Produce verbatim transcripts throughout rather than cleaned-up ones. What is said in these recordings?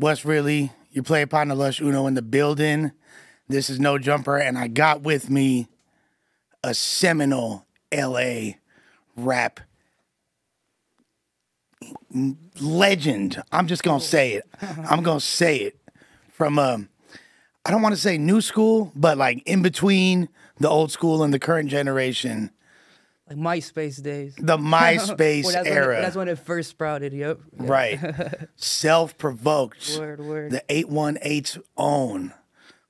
What's really? You play upon the Lush Uno in the building. This is No Jumper, and I got with me a seminal L A rap legend. I'm just going to say it. I'm going to say it. From, um, I don't want to say new school, but like in between the old school and the current generation. Like MySpace days. The MySpace well, that's era. When it, that's when it first sprouted, yep. yep. Right. Self-provoked. Word, word. The eight one eight's own.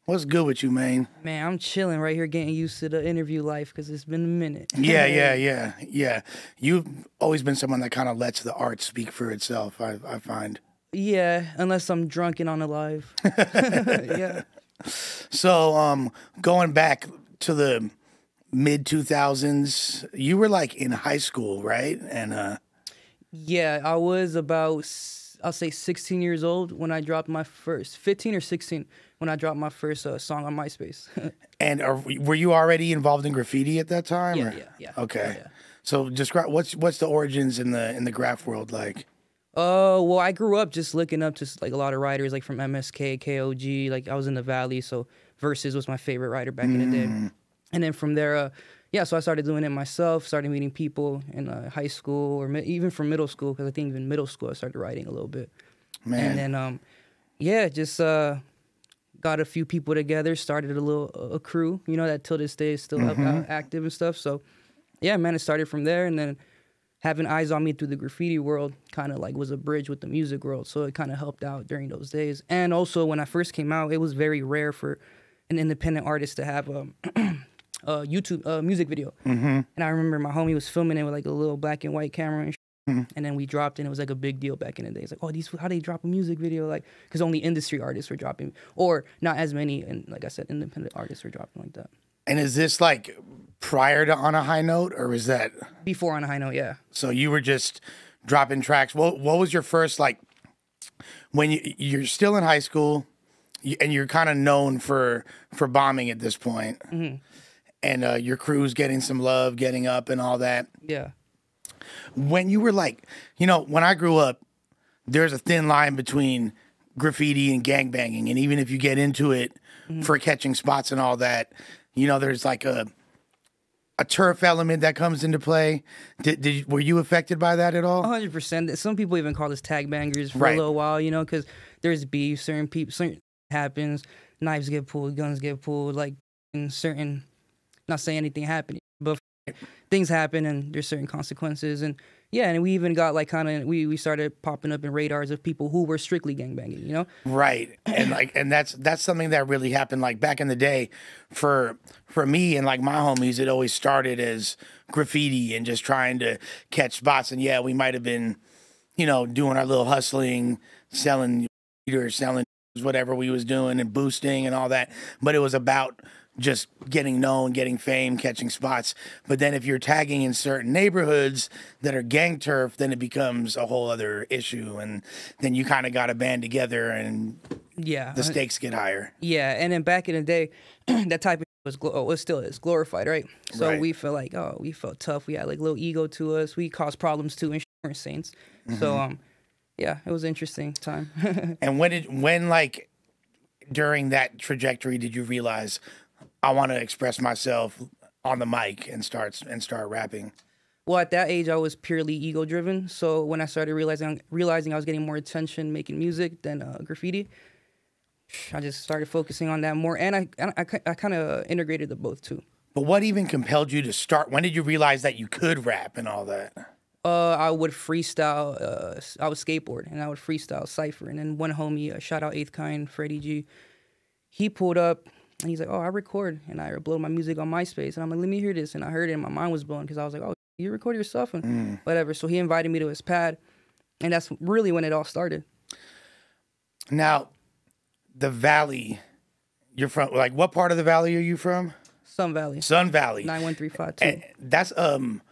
What's good with you, man? Man, I'm chilling right here getting used to the interview life because it's been a minute. yeah, yeah, yeah, yeah. You've always been someone that kind of lets the art speak for itself, I, I find. Yeah, unless I'm drunk and unalive. yeah. So um, going back to the mid two thousands, you were like in high school, right? And uh yeah, I was about I'll say sixteen years old when I dropped my first fifteen or sixteen when I dropped my first uh, song on MySpace. And are, were you already involved in graffiti at that time? Yeah, or? yeah, yeah. Okay. Yeah, yeah. So describe what's what's the origins in the in the graph world like? Oh, uh, well, I grew up just looking up to like a lot of writers like from M S K, K O G, like I was in the Valley, so Versus was my favorite writer back mm. in the day. And then from there, uh, yeah, so I started doing it myself, started meeting people in uh, high school or mi even from middle school, because I think even middle school I started writing a little bit. Man. And then, um, yeah, just uh, got a few people together, started a little a crew, you know, that till this day is still mm-hmm. up, uh, active and stuff. So, yeah, man, it started from there. And then having eyes on me through the graffiti world kind of like was a bridge with the music world. So it kind of helped out during those days. And also when I first came out, it was very rare for an independent artist to have um, a... Uh, YouTube uh, music video. Mm-hmm. And I remember my homie was filming it with like a little black and white camera and, sh mm-hmm. and then we dropped and it was like a big deal back in the day. It's like, oh, these how they drop a music video? Like, because only industry artists were dropping or not as many. And like I said, independent artists were dropping like that. And is this like prior to On a High Note or is that? Before On a High Note, yeah. So you were just dropping tracks. What, what was your first like when you, you're still in high school and you're kind of known for, for bombing at this point? Mm-hmm. And uh, your crew's getting some love, getting up and all that. Yeah. When you were like, you know, when I grew up, there's a thin line between graffiti and gangbanging. And even if you get into it mm-hmm. for catching spots and all that, you know, there's like a a turf element that comes into play. Did, did Were you affected by that at all? one hundred percent. Some people even call us tag bangers for right. a little while, you know, because there's beef, certain people, certain happens, knives get pulled, guns get pulled, like in certain... not saying anything happening, but things happen and there's certain consequences. And yeah, and we even got like kind of we we started popping up in radars of people who were strictly gangbanging, you know? Right. And like and that's that's something that really happened like back in the day for for me and like my homies. It always started as graffiti and just trying to catch spots. And yeah, we might have been, you know, doing our little hustling, selling or selling whatever we was doing and boosting and all that, but it was about just getting known, getting fame, catching spots. But then if you're tagging in certain neighborhoods that are gang turf, then it becomes a whole other issue. And then you kind of got to band together and yeah, the stakes get higher. Yeah. And then back in the day, that type of was, oh, was still is glorified, right? So right. we felt like, oh, we felt tough. We had like little ego to us. We caused problems too, and we're saints. Mm-hmm. So, um, yeah, it was an interesting time. And when did, when like during that trajectory, did you realize, I want to express myself on the mic and start and start rapping? Well, at that age, I was purely ego driven. So when I started realizing realizing I was getting more attention making music than uh, graffiti, I just started focusing on that more. And I I, I kind of integrated the both too. But what even compelled you to start? When did you realize that you could rap and all that? Uh, I would freestyle. Uh, I would skateboard and I would freestyle cipher. And then one homie, uh, shout out Eighth Kind, Freddie G, he pulled up. And he's like, oh, I record. And I upload my music on MySpace. And I'm like, let me hear this. And I heard it and my mind was blown because I was like, oh, you record yourself and mm. whatever. So he invited me to his pad. And that's really when it all started. Now, the Valley, you're from, like, what part of the Valley are you from? Sun Valley. Sun Valley. nine one three five two. And that's um,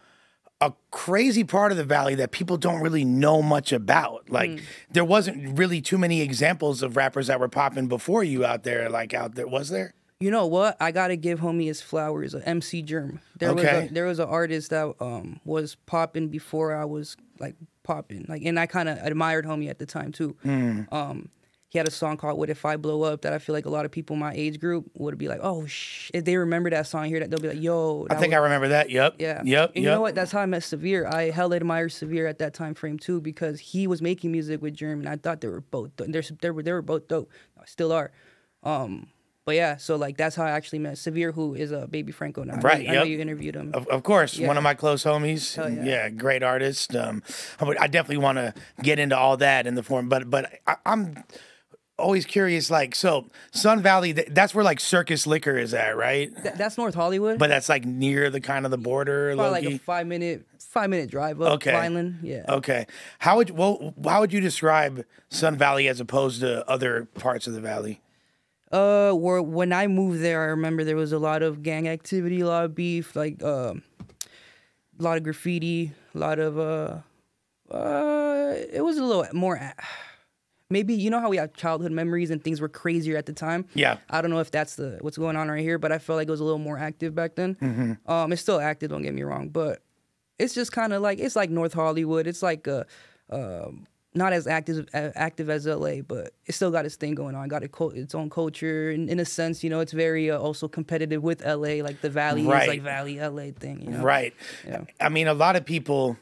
a crazy part of the Valley that people don't really know much about. Like, mm. there wasn't really too many examples of rappers that were popping before you out there, like, out there. Was there? You know what? I gotta give homie his flowers. M C Germ. There okay. was a, there was an artist that um was popping before I was like popping, like, and I kind of admired homie at the time too. Mm. Um, He had a song called What If I Blow Up that I feel like a lot of people in my age group would be like, oh, sh if they remember that song here, that they'll be like, yo. I think I remember that. Yep. Yeah. Yep. And you know what? That's how I met Severe. I hella admired Severe at that time frame too, because he was making music with Germ, and I thought they were both dope. They were, they were both dope. No, still are. Um, but yeah, so like that's how I actually met Severe, who is a uh, Baby Franco now. Right. I, yep. I know you interviewed him. Of, of course. Yeah. One of my close homies. Yeah. yeah. Great artist. Um, I definitely want to get into all that in the form, but, but I, I'm always curious, like, so Sun Valley, that's where like Circus Liquor is at, right? Th that's North Hollywood, but that's like near the kind of the border, like a five minute five minute drive up. Okay. Vineland. Yeah. Okay. How would well how would you describe Sun Valley as opposed to other parts of the valley? Uh, where when I moved there, I remember there was a lot of gang activity, a lot of beef, like um, a lot of graffiti, a lot of uh, uh, it was a little more. Maybe, you know how we have childhood memories and things were crazier at the time? Yeah. I don't know if that's the what's going on right here, but I felt like it was a little more active back then. Mm-hmm. Um, it's still active, don't get me wrong, but it's just kind of like, it's like North Hollywood. It's like a, um, not as active as, active as L A, but it still got its thing going on. Got it its own culture. In, in a sense, you know, it's very uh, also competitive with L A, like the Valley right. is like Valley L A thing. You know? Right. Yeah. I mean, a lot of people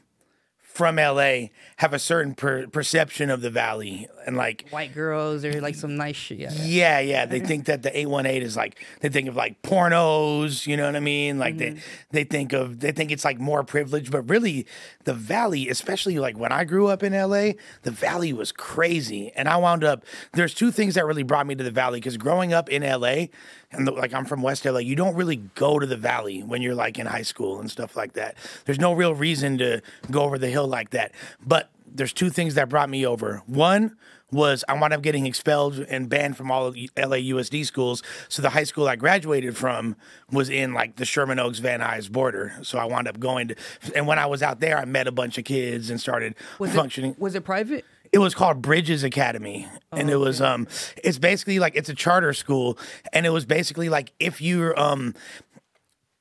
from L A have a certain per perception of the Valley, and like white girls or like some nice shit. Yeah, yeah, yeah, yeah. They think that the eight one eight is like, they think of like pornos, you know what I mean? Like mm-hmm. they they think of they think it's like more privileged, but really the Valley, especially like when I grew up in L A, the Valley was crazy. And I wound up, there's two things that really brought me to the Valley, because growing up in L A, and the, like I'm from West L A, you don't really go to the Valley when you're like in high school and stuff like that. There's no real reason to go over the hill like that. But there's two things that brought me over. One was I wound up getting expelled and banned from all of L A U S D schools. So the high school I graduated from was in like the Sherman Oaks, Van Nuys border. So I wound up going to, and when I was out there, I met a bunch of kids and started was functioning. It, was it private? It was called Bridges Academy, oh, and it was okay. um, it's basically like it's a charter school, and it was basically like if you're um.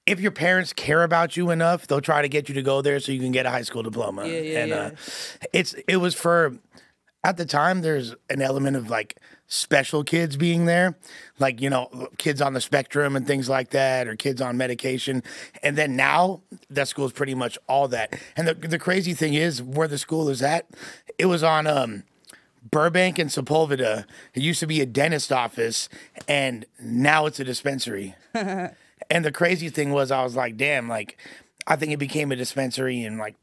if your parents care about you enough, they'll try to get you to go there so you can get a high school diploma. Yeah, yeah, and yeah. Uh, it's it was for, at the time, there's an element of like special kids being there, like, you know, kids on the spectrum and things like that, or kids on medication. And then now that school is pretty much all that. And the, the crazy thing is where the school is at, it was on um, Burbank and Sepulveda. It used to be a dentist office, and now it's a dispensary. And the crazy thing was, I was like, damn, like, I think it became a dispensary in, like,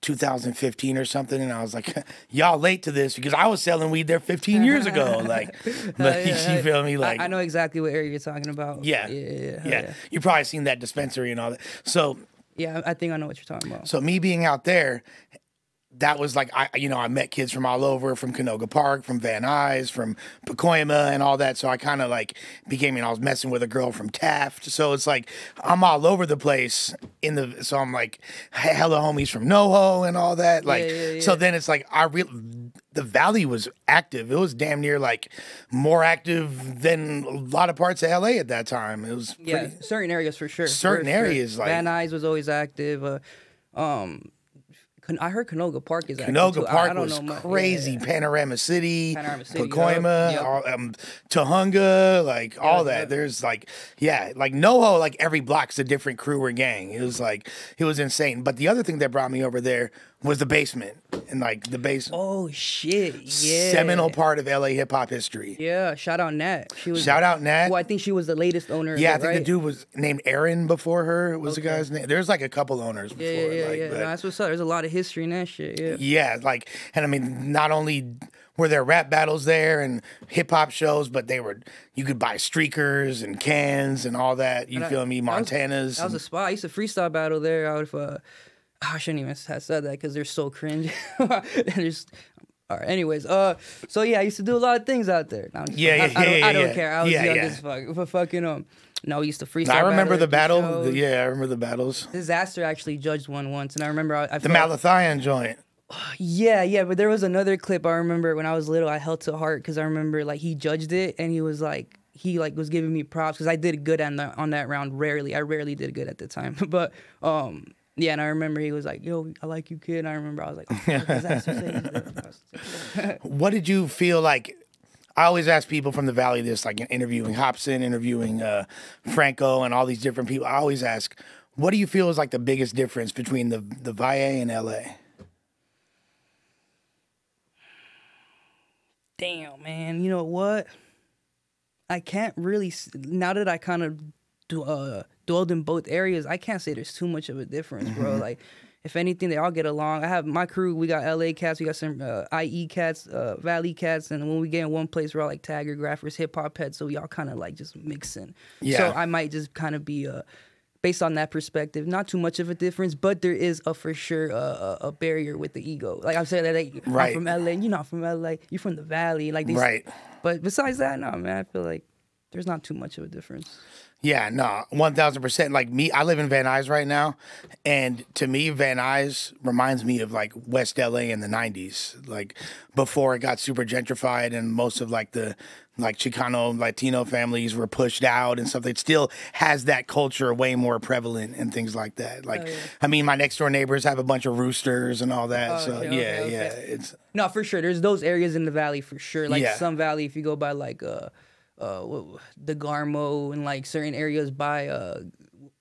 two thousand fifteen or something. And I was like, y'all late to this, because I was selling weed there fifteen years ago. Like, like uh, yeah, you feel me? Like, I, I know exactly what area you're talking about. Yeah. Yeah, yeah, yeah. yeah. You've probably seen that dispensary and all that. So. Yeah, I think I know what you're talking about. So me being out there, that was like, I, you know, I met kids from all over, from Canoga Park, from Van Nuys, from Pacoima and all that. So I kind of like became, you know, I was messing with a girl from Taft. So it's like, I'm all over the place in the, so I'm like, hella homies from NoHo and all that. Like, yeah, yeah, yeah. So then it's like, I really, the Valley was active. It was damn near like more active than a lot of parts of L A at that time. It was pretty, yeah, certain areas for sure. Certain for areas. Sure. Like Van Nuys was always active. Uh, um, I heard Canoga Park is Canoga Park I, I don't was know crazy. Yeah, yeah. Panorama City, Panorama City, Pacoima, yep. all, um, Tohunga, like yeah, all that. Yep. There's like, yeah, like NoHo, like every block's a different crew or gang. It was like, it was insane. But the other thing that brought me over there was the basement, and like the basement. Oh shit! Yeah, seminal part of L A hip hop history. Yeah, shout out Nat. She was, shout out Nat. Well, I think she was the latest owner. Yeah, of it, I think right? the dude was named Aaron before her. Was okay. the guy's name? There's like a couple owners before. Yeah, yeah, like, yeah. But, no, that's what's up. There's a lot of history in that shit. Yeah. Yeah, like, and I mean, not only were there rap battles there and hip hop shows, but they were, you could buy streakers and cans and all that. You and feel I, me? Montana's. That was, and, that was a spot. I used to freestyle battle there. I would. Uh, I shouldn't even have said that because they're so cringe. There's, all right, anyways, uh, so yeah, I used to do a lot of things out there. No, just, yeah, yeah, I, yeah, I don't, yeah, I don't yeah. care. I was yeah, young yeah. as fuck. But fucking um, no, we used to freestyle. I remember the battle. The, yeah, I remember the battles. Disaster actually judged one once, and I remember I, I the Malathion joint. Yeah, yeah, but there was another clip I remember when I was little. I held to heart because I remember like he judged it, and he was like, he like was giving me props because I did good on the, on that round. Rarely, I rarely did good at the time, but um. Yeah, and I remember he was like, yo, I like you, kid. And I remember I was like, oh, what did you feel like I always ask people from the Valley this, like interviewing Hobson, interviewing uh, Franco, and all these different people. I always ask, what do you feel is like the biggest difference between the the Valle and L A? Damn, man. You know what? I can't really, now that I kind of uh, dwelled in both areas, I can't say there's too much of a difference, bro. Like, if anything, they all get along. I have my crew. We got L A cats. We got some uh, I E cats, uh, Valley cats. And when we get in one place, we're all like tagger, graphers, hip hop heads. So we all kind of like just mixing. Yeah. So I might just kind of be uh, based on that perspective. Not too much of a difference, but there is a for sure uh, a barrier with the ego. Like I'm saying that like, right. I'm from L A. You're not from L A. You're from the Valley. Like these, right. But besides that, no man, I feel like there's not too much of a difference. Yeah, no, one thousand percent. Like me, I live in Van Nuys right now. And to me, Van Nuys reminds me of like West L A in the nineties, like before it got super gentrified and most of like the like Chicano, Latino families were pushed out and stuff. It still has that culture way more prevalent and things like that. Like, oh, yeah. I mean, my next door neighbors have a bunch of roosters and all that. Oh, so okay, yeah, okay. yeah. It's no, for sure. There's those areas in the Valley for sure. Like yeah. some Valley, if you go by like, uh, Uh, the Garmo and like certain areas by, uh,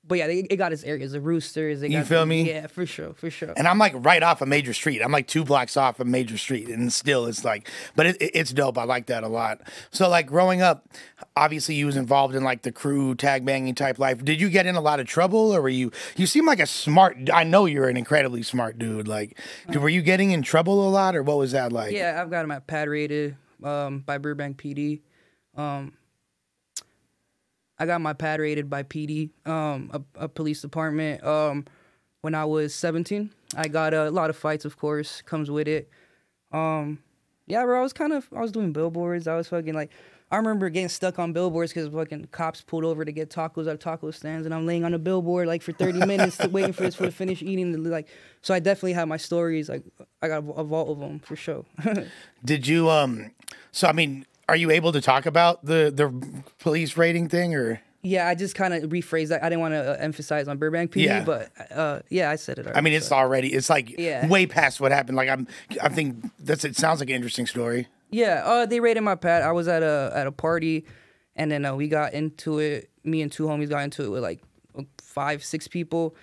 but yeah, they, it got its areas, the Roosters. They got you feel the, me? Yeah, for sure, for sure. And I'm like right off a major street. I'm like two blocks off a major street, and still it's like, but it, it's dope. I like that a lot. So like growing up, obviously you was involved in like the crew tag banging type life. Did you get in a lot of trouble, or were you? You seem like a smart. I know you're an incredibly smart dude. Like, were you getting in trouble a lot, or what was that like? Yeah, I've got him at pad rated um, by Burbank P D. Um, I got my pad rated by P D, um, a, a police department. Um, when I was seventeen, I got a lot of fights, of course, comes with it. Um, yeah, bro, I was kind of, I was doing billboards. I was fucking like, I remember getting stuck on billboards because fucking cops pulled over to get tacos at taco stands, and I'm laying on a billboard like for thirty minutes waiting for this food to finish eating. Like, so I definitely have my stories. Like, I got a vault of them for sure. Did you? Um, so I mean. Are you able to talk about the, the police rating thing or? Yeah, I just kind of rephrased that. I didn't want to uh, emphasize on Burbank P D, yeah. but uh, yeah, I said it already. I mean, it's so. already, it's like yeah. way past what happened. Like I'm, I think that's, it sounds like an interesting story. Yeah, uh, they raided my pad. I was at a, at a party and then uh, we got into it. Me and two homies got into it with like five, six people,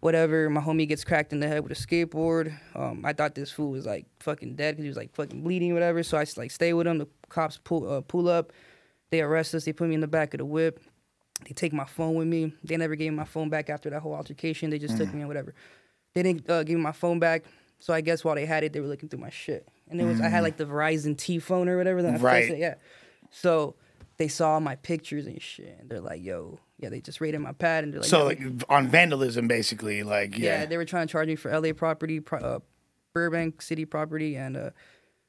whatever. My homie gets cracked in the head with a skateboard. Um, I thought this fool was like fucking dead because he was like fucking bleeding or whatever. So I just like stay with him. The cops pull, uh, pull up, they arrest us, they put me in the back of the whip, they take my phone with me. They never gave me my phone back after that whole altercation. They just mm. took me and whatever. They didn't uh, give me my phone back, so I guess while they had it, they were looking through my shit. And it was mm. I had like the Verizon T phone or whatever. That right. I yeah. So they saw my pictures and shit, and they're like, yo, yeah, they just raided my pad. And they're like, so yeah, like on vandalism, basically, like yeah. yeah, they were trying to charge me for L A property, pro uh, Burbank City property, and uh,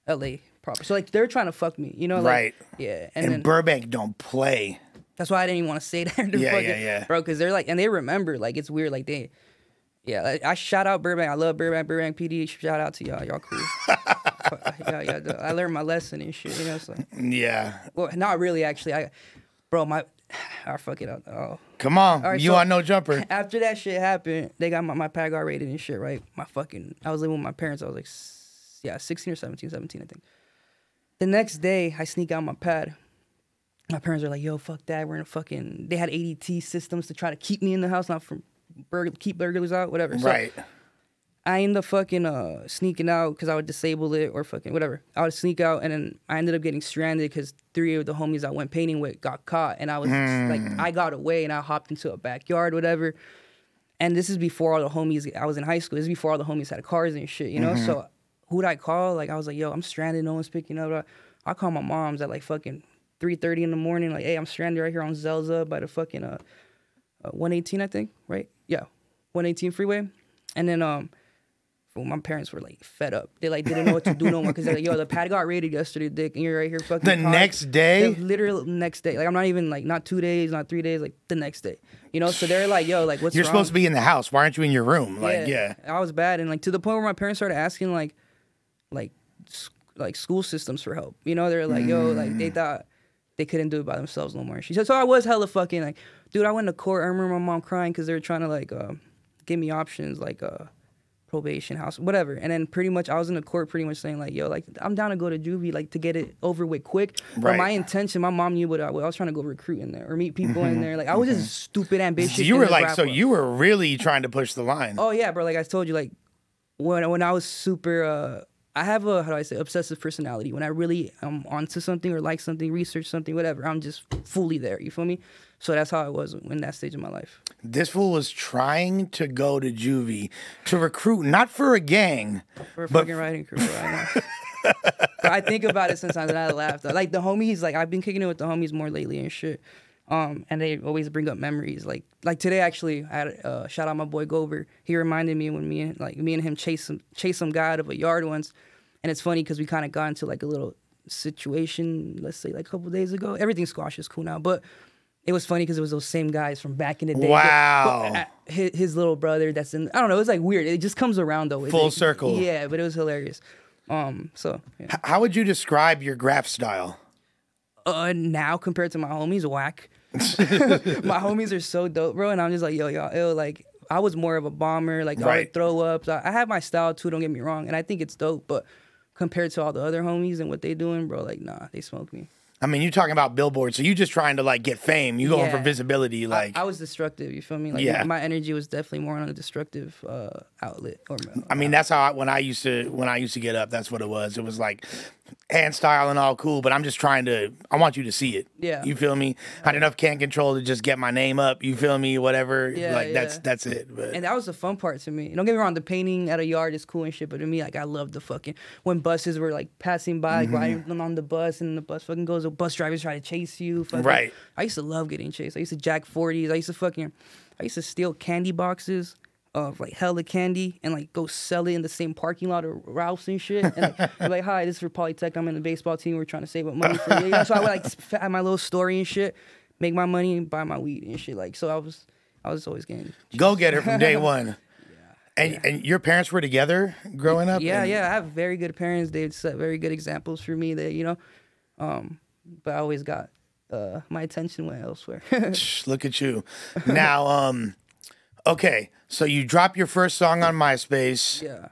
L A proper. So like they're trying to fuck me, you know? Like, right. Yeah. And, and then, Burbank don't play. That's why I didn't even want to say that. yeah, fucking, yeah, yeah, bro. Because they're like, and they remember. Like it's weird. Like they, yeah. Like, I shout out Burbank. I love Burbank. Burbank P D. Shout out to y'all. Y'all cool. yeah, yeah. I learned my lesson and shit. You know. So. Yeah. Well, not really. Actually, I, bro, my, I fuck it up. Oh. Come on. Right, you so, on no jumper. After that shit happened, they got my my pad got rated and shit. Right. My fucking. I was living with my parents. I was like, yeah, sixteen or seventeen, seventeen, I think. The next day, I sneak out my pad. My parents are like, yo, fuck that. We're in a fucking... They had A D T systems to try to keep me in the house, not from burg keep burglars out, whatever. Right. So I end up fucking uh, sneaking out because I would disable it or fucking whatever. I would sneak out, and then I ended up getting stranded because three of the homies I went painting with got caught, and I was mm. like, I got away, and I hopped into a backyard, whatever. And this is before all the homies... I was in high school. This is before all the homies had cars and shit, you know? Mm-hmm. So... Who'd I call? Like, I was like, yo, I'm stranded. No one's picking up. I call my mom's at, like, fucking three thirty in the morning. Like, hey, I'm stranded right here on Zelza by the fucking uh, uh, one eighteen, I think, right? Yeah, one eighteen freeway. And then um, well, my parents were, like, fed up. They, like, didn't know what to do no more because they're like, yo, the pad got raided yesterday, dick, and you're right here fucking The caught. next day? The literal next day. Like, I'm not even, like, not two days, not three days, like, the next day. You know, so they're like, yo, like, what's You're wrong? supposed to be in the house. Why aren't you in your room? Like, yeah. yeah. I was bad. And, like, to the point where my parents started asking, like, like sc like school systems for help, you know? They're like, yo, like they thought they couldn't do it by themselves no more. She said, so I was hella fucking like, dude, I went to court. I remember my mom crying because they were trying to like uh, give me options, like uh probation house, whatever. And then pretty much I was in the court pretty much saying like, yo, like I'm down to go to juvie, like to get it over with quick. Right. But my intention, my mom knew what I, what I was trying to go recruit in there or meet people mm-hmm. in there. Like I was mm-hmm. just stupid ambitious. So you were like, so up. you were really trying to push the line. Oh yeah, bro. Like I told you, like when when I was super, uh, I have a, how do I say, obsessive personality. When I really am onto something or like something, research something, whatever, I'm just fully there. You feel me? So that's how I was in that stage of my life. This fool was trying to go to juvie to recruit, not for a gang. For a but... fucking writing crew, right now. But I think about it sometimes and I laugh. Like the homies, like I've been kicking it with the homies more lately and shit. Um, and they always bring up memories. Like like today, actually, I had uh, shout out my boy Gover. He reminded me when me and like me and him chased some chased some guy out of a yard once. And it's funny because we kind of got into like a little situation, let's say like a couple days ago. Everything squash is cool now, but it was funny because it was those same guys from back in the day. Wow. His, his little brother that's in, I don't know, it's like weird. It just comes around though. Full it, circle. Yeah, but it was hilarious. Um, so yeah. How would you describe your graph style? Uh, now compared to my homies, whack. My homies are so dope, bro, and I'm just like, yo, y'all, yo, like I was more of a bomber, like right. I would throw ups. I, I have my style too, don't get me wrong, and I think it's dope, but compared to all the other homies and what they doing, bro, like nah, they smoke me. I mean, you're talking about billboards, so you just trying to like get fame. You going yeah. for visibility, like I, I was destructive. You feel me? Like yeah. my energy was definitely more on a destructive uh, outlet. Or uh, I mean, that's how I, when I used to when I used to get up, that's what it was. It was like hand style and all cool, but I'm just trying to. I want you to see it. Yeah, you feel me? I had enough can control to just get my name up. You feel me? Whatever. Yeah, like yeah. that's that's it. But. And that was the fun part to me. Don't get me wrong, the painting at a yard is cool and shit, but to me, like I loved the fucking when buses were like passing by, mm-hmm. like riding on the bus, and the bus fucking goes. Bus drivers try to chase you. Fucking. Right. I used to love getting chased. I used to jack forties. I used to fucking, I used to steal candy boxes of like hella candy and like go sell it in the same parking lot of Ralph's and shit. And like, like, hi, this is for Polytech. I'm in the baseball team. We're trying to save up money for you. You know, so I would like have my little story and shit, make my money and buy my weed and shit. Like, so I was, I was always getting chased. Go get her from day one. And, yeah. and your parents were together growing up? Yeah, yeah. I have very good parents. They'd set very good examples for me that, you know, um, but I always got uh, my attention went elsewhere. Look at you. Now, um, okay, so you drop your first song on MySpace. Yeah.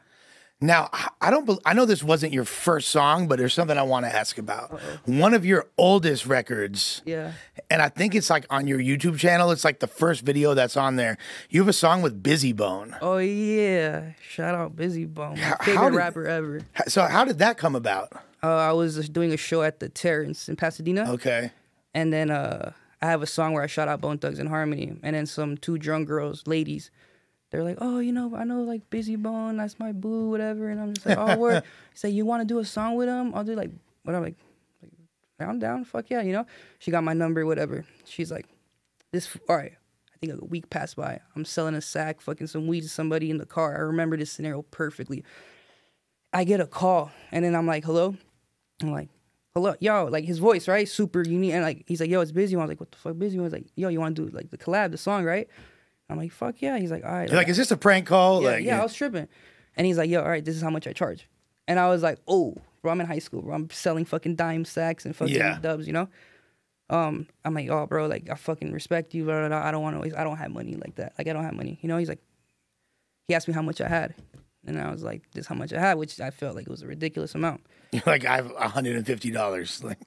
Now, I don't. I know this wasn't your first song, but there's something I want to ask about. Uh-oh. One of your oldest records. Yeah. And I think it's like on your YouTube channel. It's like the first video that's on there. You have a song with Bizzy Bone. Oh yeah! Shout out Bizzy Bone, my favorite how did, rapper ever. So how did that come about? Uh, I was doing a show at the Terrace in Pasadena. Okay. And then uh, I have a song where I shout out Bone Thugs-N-Harmony. And then some two drunk girls, ladies, they're like, oh, you know, I know like Bizzy Bone, that's my boo, whatever. And I'm just like, oh, word. Say, you want to do a song with him? I'll do like, what I'm like, I'm down, fuck yeah, you know? She got my number, whatever. She's like, this, all right. I think a week passed by. I'm selling a sack, fucking some weed to somebody in the car. I remember this scenario perfectly. I get a call, and then I'm like, hello? I'm like, hello, yo, like his voice, right? Super unique. And like, he's like, yo, it's Bizzy. I was like, what the fuck, Bizzy? I was like, yo, you want to do like the collab, the song, right? I'm like, fuck yeah. He's like, all right. You're like, like, is this a prank call? Yeah, like, yeah, yeah, I was tripping. And he's like, yo, all right, this is how much I charge. And I was like, oh, bro, I'm in high school, bro. I'm selling fucking dime sacks and fucking yeah. dubs, you know? Um, I'm like, oh, bro, like, I fucking respect you. Blah, blah, blah. I don't want to waste, I don't have money like that. Like, I don't have money. You know, he's like, he asked me how much I had. And I was like, this is how much I had, which I felt like it was a ridiculous amount. You're like, I have one hundred fifty dollars, like,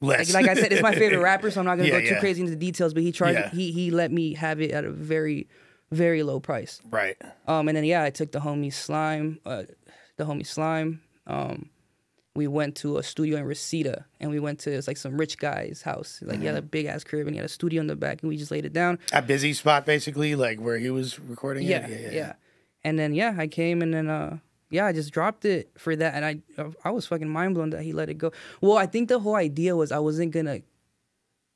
less. Like, like I said, it's my favorite rapper, so I'm not going to yeah, go too yeah. crazy into the details, but he tried, yeah. he he let me have it at a very, very low price. Right. Um, and then, yeah, I took the homie Slime, uh, the homie Slime. Um, we went to a studio in Reseda, and we went to, it's like some rich guy's house. Like, mm-hmm. he had a big-ass crib, and he had a studio in the back, and we just laid it down. A busy spot, basically, like, where he was recording yeah, it? Yeah, yeah, yeah. And then, yeah, I came and then, uh, yeah, I just dropped it for that. And I I was fucking mind blown that he let it go. Well, I think the whole idea was I wasn't going to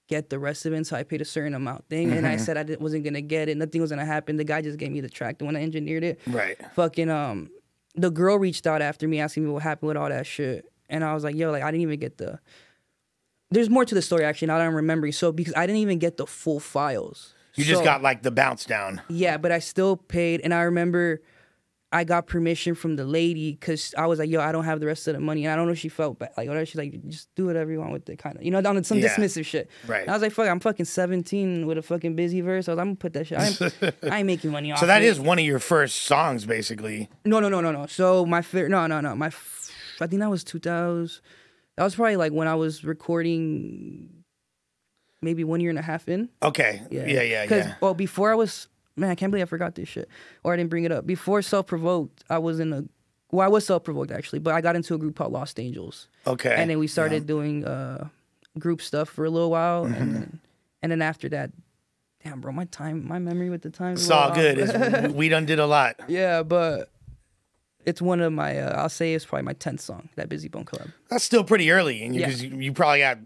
get the rest of it, so I paid a certain amount thing. Mm-hmm. And I said I didn't, wasn't going to get it. Nothing was going to happen. The guy just gave me the track, the one I engineered it. Right. Fucking, um, the girl reached out after me asking me what happened with all that shit. And I was like, yo, like, I didn't even get the, there's more to the story, actually, now that I'm remembering. So, because I didn't even get the full files. You just so, got, like, the bounce down. Yeah, but I still paid, and I remember I got permission from the lady because I was like, yo, I don't have the rest of the money. And I don't know if she felt bad. Like, whatever. She's like, just do whatever you want with it, kind of. You know, on some yeah. dismissive shit. Right. And I was like, fuck, I'm fucking seventeen with a fucking Bizzy verse. I was like, I'm going to put that shit. I ain't, I ain't making money off it. So that it. is one of your first songs, basically. No, no, no, no, no. So my favorite, no, no, no. My, I think that was two thousand. That was probably like when I was recording maybe one year and a half in. Okay. Yeah, yeah, yeah. Because, yeah. well, before I was... Man, I can't believe I forgot this shit. Or I didn't bring it up. Before Self-Provoked, I was in a... Well, I was Self-Provoked, actually, but I got into a group called Lost Angels. Okay. And then we started yeah. doing uh, group stuff for a little while. Mm-hmm. and, then, and then after that... Damn, bro, my time, my memory with the time... It's all good. It's, we done did a lot. Yeah, but... It's one of my... Uh, I'll say it's probably my tenth song, that Bizzy Bone collab. That's still pretty early, and you, yeah. 'cause you, you probably got...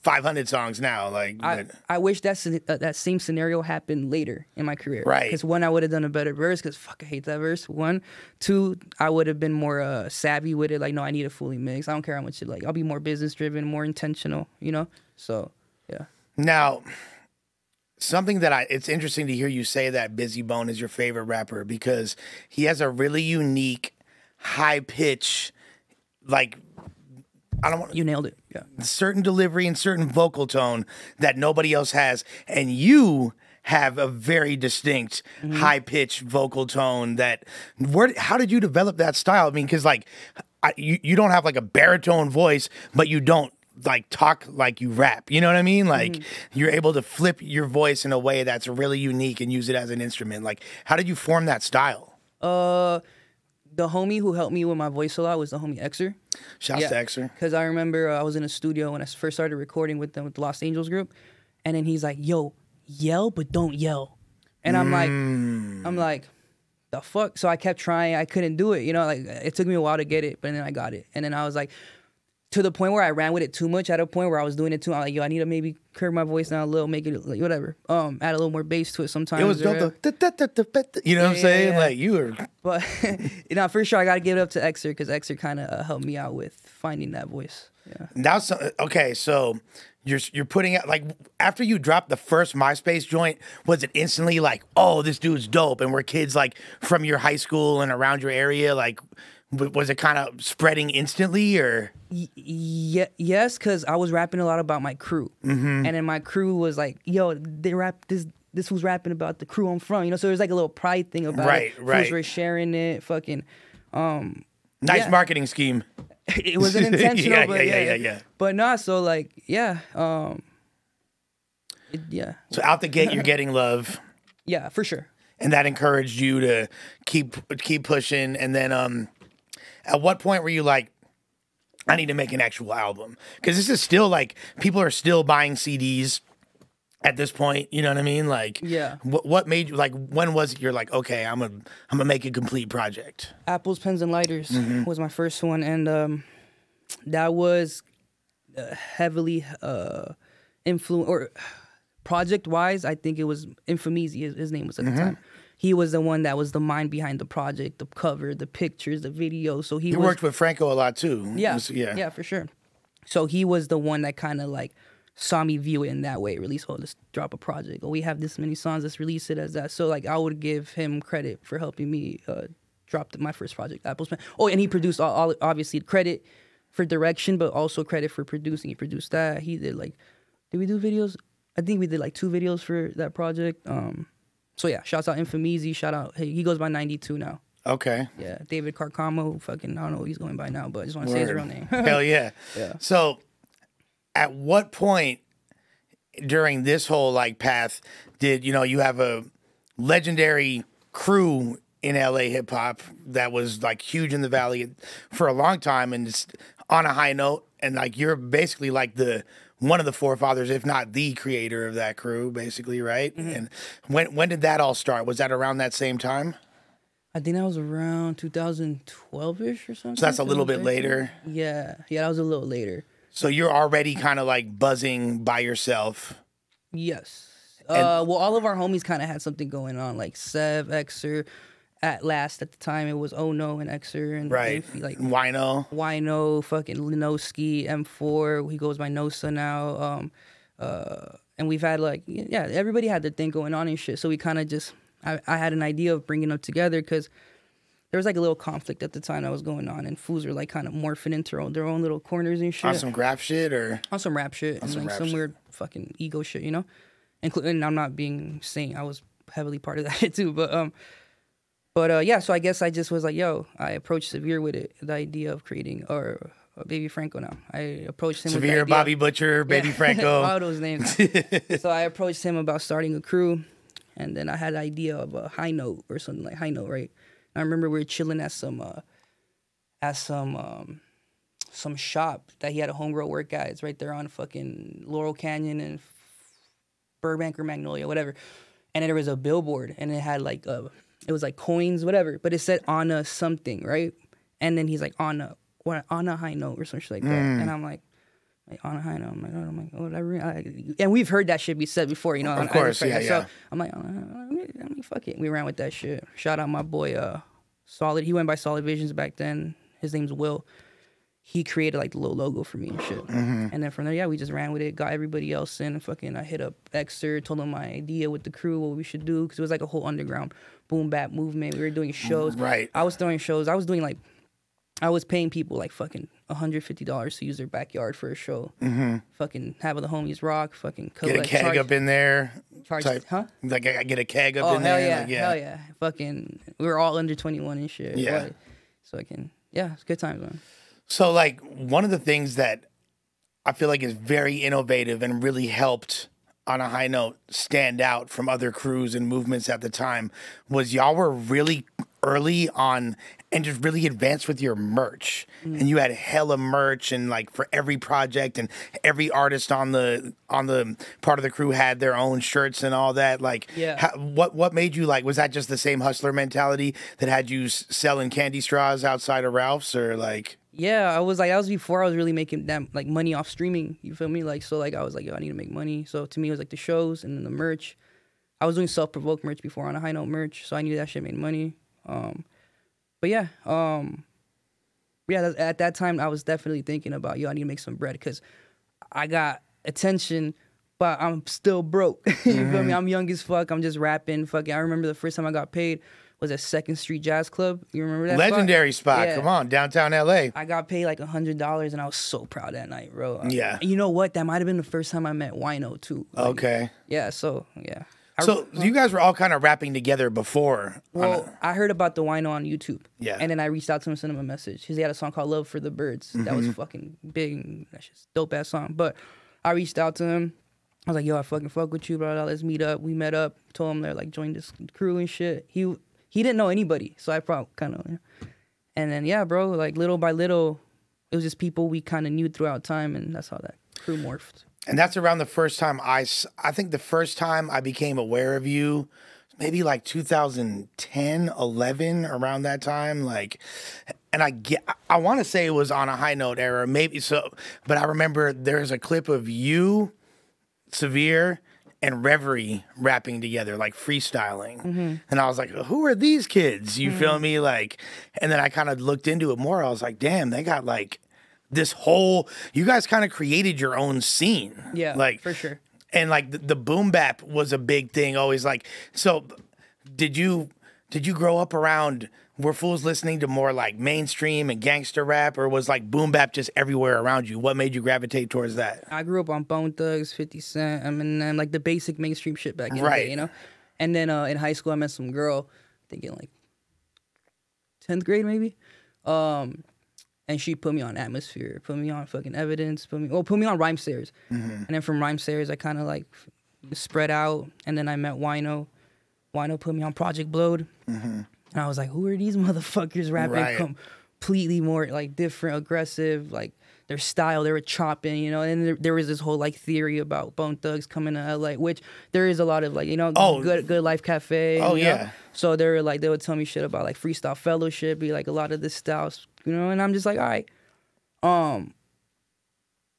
five hundred songs now. Like I, I wish that uh, that same scenario happened later in my career. Right. Because one, I would have done a better verse. Because fuck, I hate that verse. One, two, I would have been more uh, savvy with it. Like, no, I need a fully mix. I don't care how much you like. I'll be more business driven, more intentional. You know. So yeah. Now, something that I it's interesting to hear you say that Bizzy Bone is your favorite rapper because he has a really unique, high pitch, like. I don't want you nailed it. Yeah. Certain delivery and certain vocal tone that nobody else has, and you have a very distinct mm-hmm. high-pitched vocal tone. That where? How did you develop that style? I mean, because like, I, you you don't have like a baritone voice, but you don't like talk like you rap. You know what I mean? Like mm-hmm. you're able to flip your voice in a way that's really unique and use it as an instrument. Like, how did you form that style? Uh. The homie who helped me with my voice a lot was the homie Exer. Shouts yeah. to Exer. Because I remember uh, I was in a studio when I first started recording with them with the Los Angeles group, and then he's like, "Yo, yell but don't yell," and I'm mm. like, "I'm like, the fuck." So I kept trying, I couldn't do it. You know, like it took me a while to get it, but then I got it, and then I was like, to the point where I ran with it too much. At a point where I was doing it too, I'm like, "Yo, I need to maybe curb my voice down a little, make it like whatever, um, add a little more bass to it." Sometimes it was dope. Or, the, da, da, da, da, da. You know yeah, what I'm saying? Yeah. Like you were. But you know, for sure, I got to give it up to Exer because Exer kind of uh, helped me out with finding that voice. Yeah. Now, so, okay, so you're you're putting out like after you dropped the first MySpace joint, was it instantly like, "Oh, this dude's dope," and were kids like from your high school and around your area like? Was it kind of spreading instantly or? Yeah, yes, because I was rapping a lot about my crew. Mm-hmm. And then my crew was like, yo, they rap this, this who's rapping about the crew I'm from. You know, so there's like a little pride thing about right, it. Right, right. sharing it, fucking. Um, nice yeah. marketing scheme. It wasn't intentional, yeah, but yeah, yeah, yeah, yeah, yeah. But no, so like, yeah. Um, it, yeah. So out the gate, you're getting love. Yeah, for sure. And that encouraged you to keep, keep pushing and then, um, at what point were you like, I need to make an actual album? Because this is still like, people are still buying C Ds at this point. You know what I mean? Like, yeah. What, what made you, like, when was it you're like, okay, I'm going to I'm gonna make a complete project? Apples, Pens, and Lighters mm-hmm. was my first one. And um, that was uh, heavily uh, influenced, or project-wise, I think it was Infameezy, his, his name was at mm-hmm. the time. He was the one that was the mind behind the project, the cover, the pictures, the video. So he, he was, worked with Franco a lot too. Yeah, was, yeah, yeah, for sure. So he was the one that kind of like saw me view it in that way. Release, oh, let's drop a project. Oh, we have this many songs. Let's release it as that. So like, I would give him credit for helping me uh, drop the, my first project, Apples. Oh, and he produced all, all obviously credit for direction, but also credit for producing. He produced that. He did like, did we do videos? I think we did like two videos for that project. Um. So, yeah, shouts out Infameezy, shout out. Hey, he goes by ninety-two now. Okay. Yeah, David Carcamo, fucking, I don't know what he's going by now, but I just want to say his real name. Hell yeah. Yeah. So, at what point during this whole, like, path did, you know, you have a legendary crew in L A hip-hop that was, like, huge in the Valley for a long time and just on a high note, and, like, you're basically, like, the... one of the forefathers, if not the creator of that crew, basically, right? Mm-hmm. And when when did that all start? Was that around that same time? I think that was around two thousand twelve-ish or something. So that's a little bit later? Yeah. Yeah, that was a little later. So you're already kind of like buzzing by yourself? Yes. Uh, well, all of our homies kind of had something going on, like Sev, Exer, At Last at the time, it was Oh No and Exer and right. like Wino, Wino, fucking Lenowski, M four. He goes by Nosa now. Um, uh, and we've had like yeah, everybody had their thing going on and shit. So we kind of just I, I had an idea of bringing them together because there was like a little conflict at the time that was going on, and fools were like kind of morphing into their own little corners and shit. On some grap shit or? On some rap shit. On some like some shit. Weird fucking ego shit, you know? Including, I'm not being sane. I was heavily part of that shit too. But, um, but uh, yeah, so I guess I just was like, yo, I approached Severe with it, the idea of creating, or uh, Baby Franco now. I approached him Severe, with the idea. Bobby Butcher, Baby yeah. Franco. All those names. So I approached him about starting a crew. And then I had an idea of a High Note or something, like High Note, right? And I remember we were chilling at some uh, at some um, some shop that he had a homegirl work at. It's right there on fucking Laurel Canyon and Burbank or Magnolia, whatever. And then there was a billboard, and it had like a, it was like coins, whatever. But it said on a something, right? And then he's like on a on a high note or something like that. Mm. And I'm like. Like, on a high note, I'm like, oh, I'm like, whatever. I, and we've heard that shit be said before, you know. Of course, yeah, yeah. So I'm like, I mean, fuck it. We ran with that shit. Shout out my boy, uh, Solid. He went by Solid Visions back then. His name's Will. He created like the little logo for me and shit. Mm-hmm. And then from there, yeah, we just ran with it. Got everybody else in. And fucking, I hit up Exer, told him my idea with the crew, what we should do, because it was like a whole underground boom bap movement. We were doing shows. Right. I was throwing shows. I was doing like. I was paying people like fucking a hundred fifty dollars to use their backyard for a show. Mm-hmm. Fucking have the homies rock. Fucking get a keg up in there. Charge, type, huh? Like I get a keg up oh, in hell there. Yeah, like, yeah, hell yeah. Fucking, we were all under twenty-one and shit. Yeah. Right? So I can, yeah, it's good times, man. So like one of the things that I feel like is very innovative and really helped On a High Note stand out from other crews and movements at the time was y'all were really early on and just really advanced with your merch. Mm. And you had hella merch, and like for every project, and every artist on the on the part of the crew had their own shirts and all that. Like, yeah. how, what what made you like? Was that just the same hustler mentality that had you s selling candy straws outside of Ralph's, or like? Yeah, I was like, that was before I was really making that like money off streaming. You feel me? Like, so like I was like, yo, I need to make money. So to me, it was like the shows and then the merch. I was doing self-provoked merch before, On a High Note merch, so I knew that shit made money. Um, but yeah, um, yeah, at that time I was definitely thinking about, yo, I need to make some bread, because I got attention, but I'm still broke. You mm-hmm. feel me? I'm young as fuck. I'm just rapping. Fucking, I remember the first time I got paid was at Second Street Jazz Club. You remember that? Legendary spot. spot. Yeah. Come on, downtown L A. I got paid like a hundred dollars, and I was so proud that night, bro. I, yeah. You know what? That might have been the first time I met Wino, too. Like, okay. Yeah, so, yeah. So I, you guys were all kind of rapping together before. Well, I heard about the Wino on YouTube. Yeah. And then I reached out to him and sent him a message. He had a song called Love for the Birds. Mm-hmm. That was fucking big. That's just dope-ass song. But I reached out to him. I was like, yo, I fucking fuck with you, bro. Let's meet up. We met up. Told him they're like, join this crew and shit. He he didn't know anybody. So I probably kind of, yeah. And then, yeah, bro, like little by little, it was just people we kind of knew throughout time. And that's how that crew morphed. And that's around the first time I, I think the first time I became aware of you, maybe like two thousand ten, eleven, around that time. Like, and I get, I want to say it was On a High Note era, maybe so, but I remember there's a clip of you, Severe, and Reverie rapping together, like freestyling. Mm-hmm. And I was like, who are these kids? You mm-hmm. feel me? Like, and then I kind of looked into it more. I was like, damn, they got like, this whole, you guys kind of created your own scene. Yeah, like, for sure. And like the, the boom bap was a big thing always. Like, so did you, did you grow up around, were fools listening to more like mainstream and gangster rap, or was like boom bap just everywhere around you? What made you gravitate towards that? I grew up on Bone Thugs, fifty cent, Eminem, like the basic mainstream shit back in right. the day, you know? And then uh, in high school, I met some girl, I think in like tenth grade maybe. Um... And she put me on Atmosphere, put me on fucking Evidence, put me, well, put me on Rhyme Series. Mm-hmm. And then from Rhyme Series, I kind of like spread out. And then I met Wino. Wino put me on Project Blowed. Mm-hmm. And I was like, who are these motherfuckers rapping right. completely more like different, aggressive, like their style, they were chopping, you know? And there, there was this whole like theory about Bone Thugs coming to L A, which there is a lot of like, you know, oh. good, good Life Cafe. Oh, yeah. Know? So they were like, they would tell me shit about like freestyle fellowship, be like a lot of this style. You know, and I'm just like, all right, um,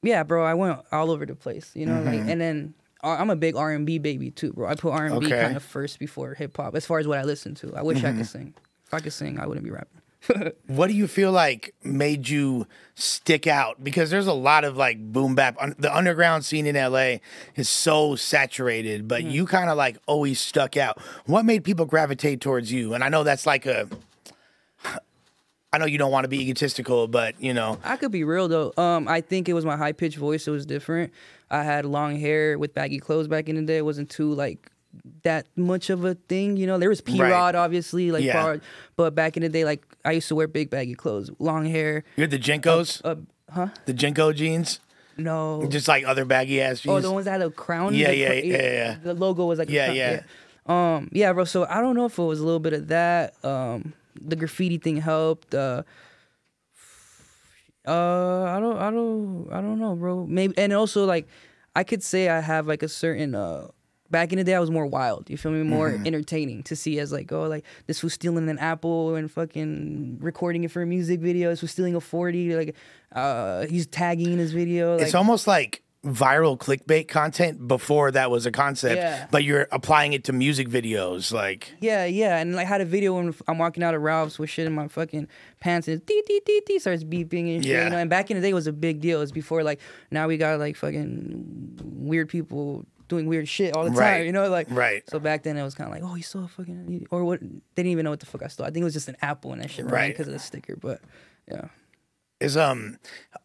yeah, bro. I went all over the place, you know. Mm-hmm. Like, and then I'm a big R and B baby too, bro. I put R and B okay. kind of first before hip hop, as far as what I listen to. I wish mm-hmm. I could sing. If I could sing, I wouldn't be rapping. What do you feel like made you stick out? Because there's a lot of like boom bap. Un the underground scene in L A is so saturated, but mm-hmm. you kind of like always stuck out. What made people gravitate towards you? And I know that's like a I know you don't want to be egotistical, but, you know. I could be real, though. Um, I think it was my high-pitched voice. It was different. I had long hair with baggy clothes back in the day. It wasn't too, like, that much of a thing, you know? There was P-Rod, right. obviously, like, yeah. far, but back in the day, like, I used to wear big baggy clothes, long hair. You had the J N C Os? Uh, uh, huh? The J N C O jeans? No. Just, like, other baggy-ass jeans? Oh, the ones that had a crown? Yeah, yeah, yeah, yeah. The logo was, like, yeah, a crown. Yeah, yeah. Um, yeah, bro, so I don't know if it was a little bit of that. Um, the graffiti thing helped. Uh, uh, I don't, I don't, I don't know, bro. Maybe, and also, like, I could say I have, like, a certain, uh, back in the day, I was more wild, you feel me? More mm-hmm. entertaining to see as, like, oh, like, this was stealing an apple and fucking recording it for a music video. This was stealing a forty. Like, uh, he's tagging in his video. Like, it's almost like viral clickbait content before that was a concept, yeah. but you're applying it to music videos, like yeah, yeah. And like, I had a video when I'm walking out of Ralph's with shit in my fucking pants, and dee dee dee dee starts beeping and shit. Yeah. You know, and back in the day, it was a big deal. It's before like now we got like fucking weird people doing weird shit all the time. Right. You know, like right. So back then it was kind of like, oh, you stole a fucking or what? They didn't even know what the fuck I stole. I think it was just an apple and that shit, right? Because of the sticker, but yeah. Is um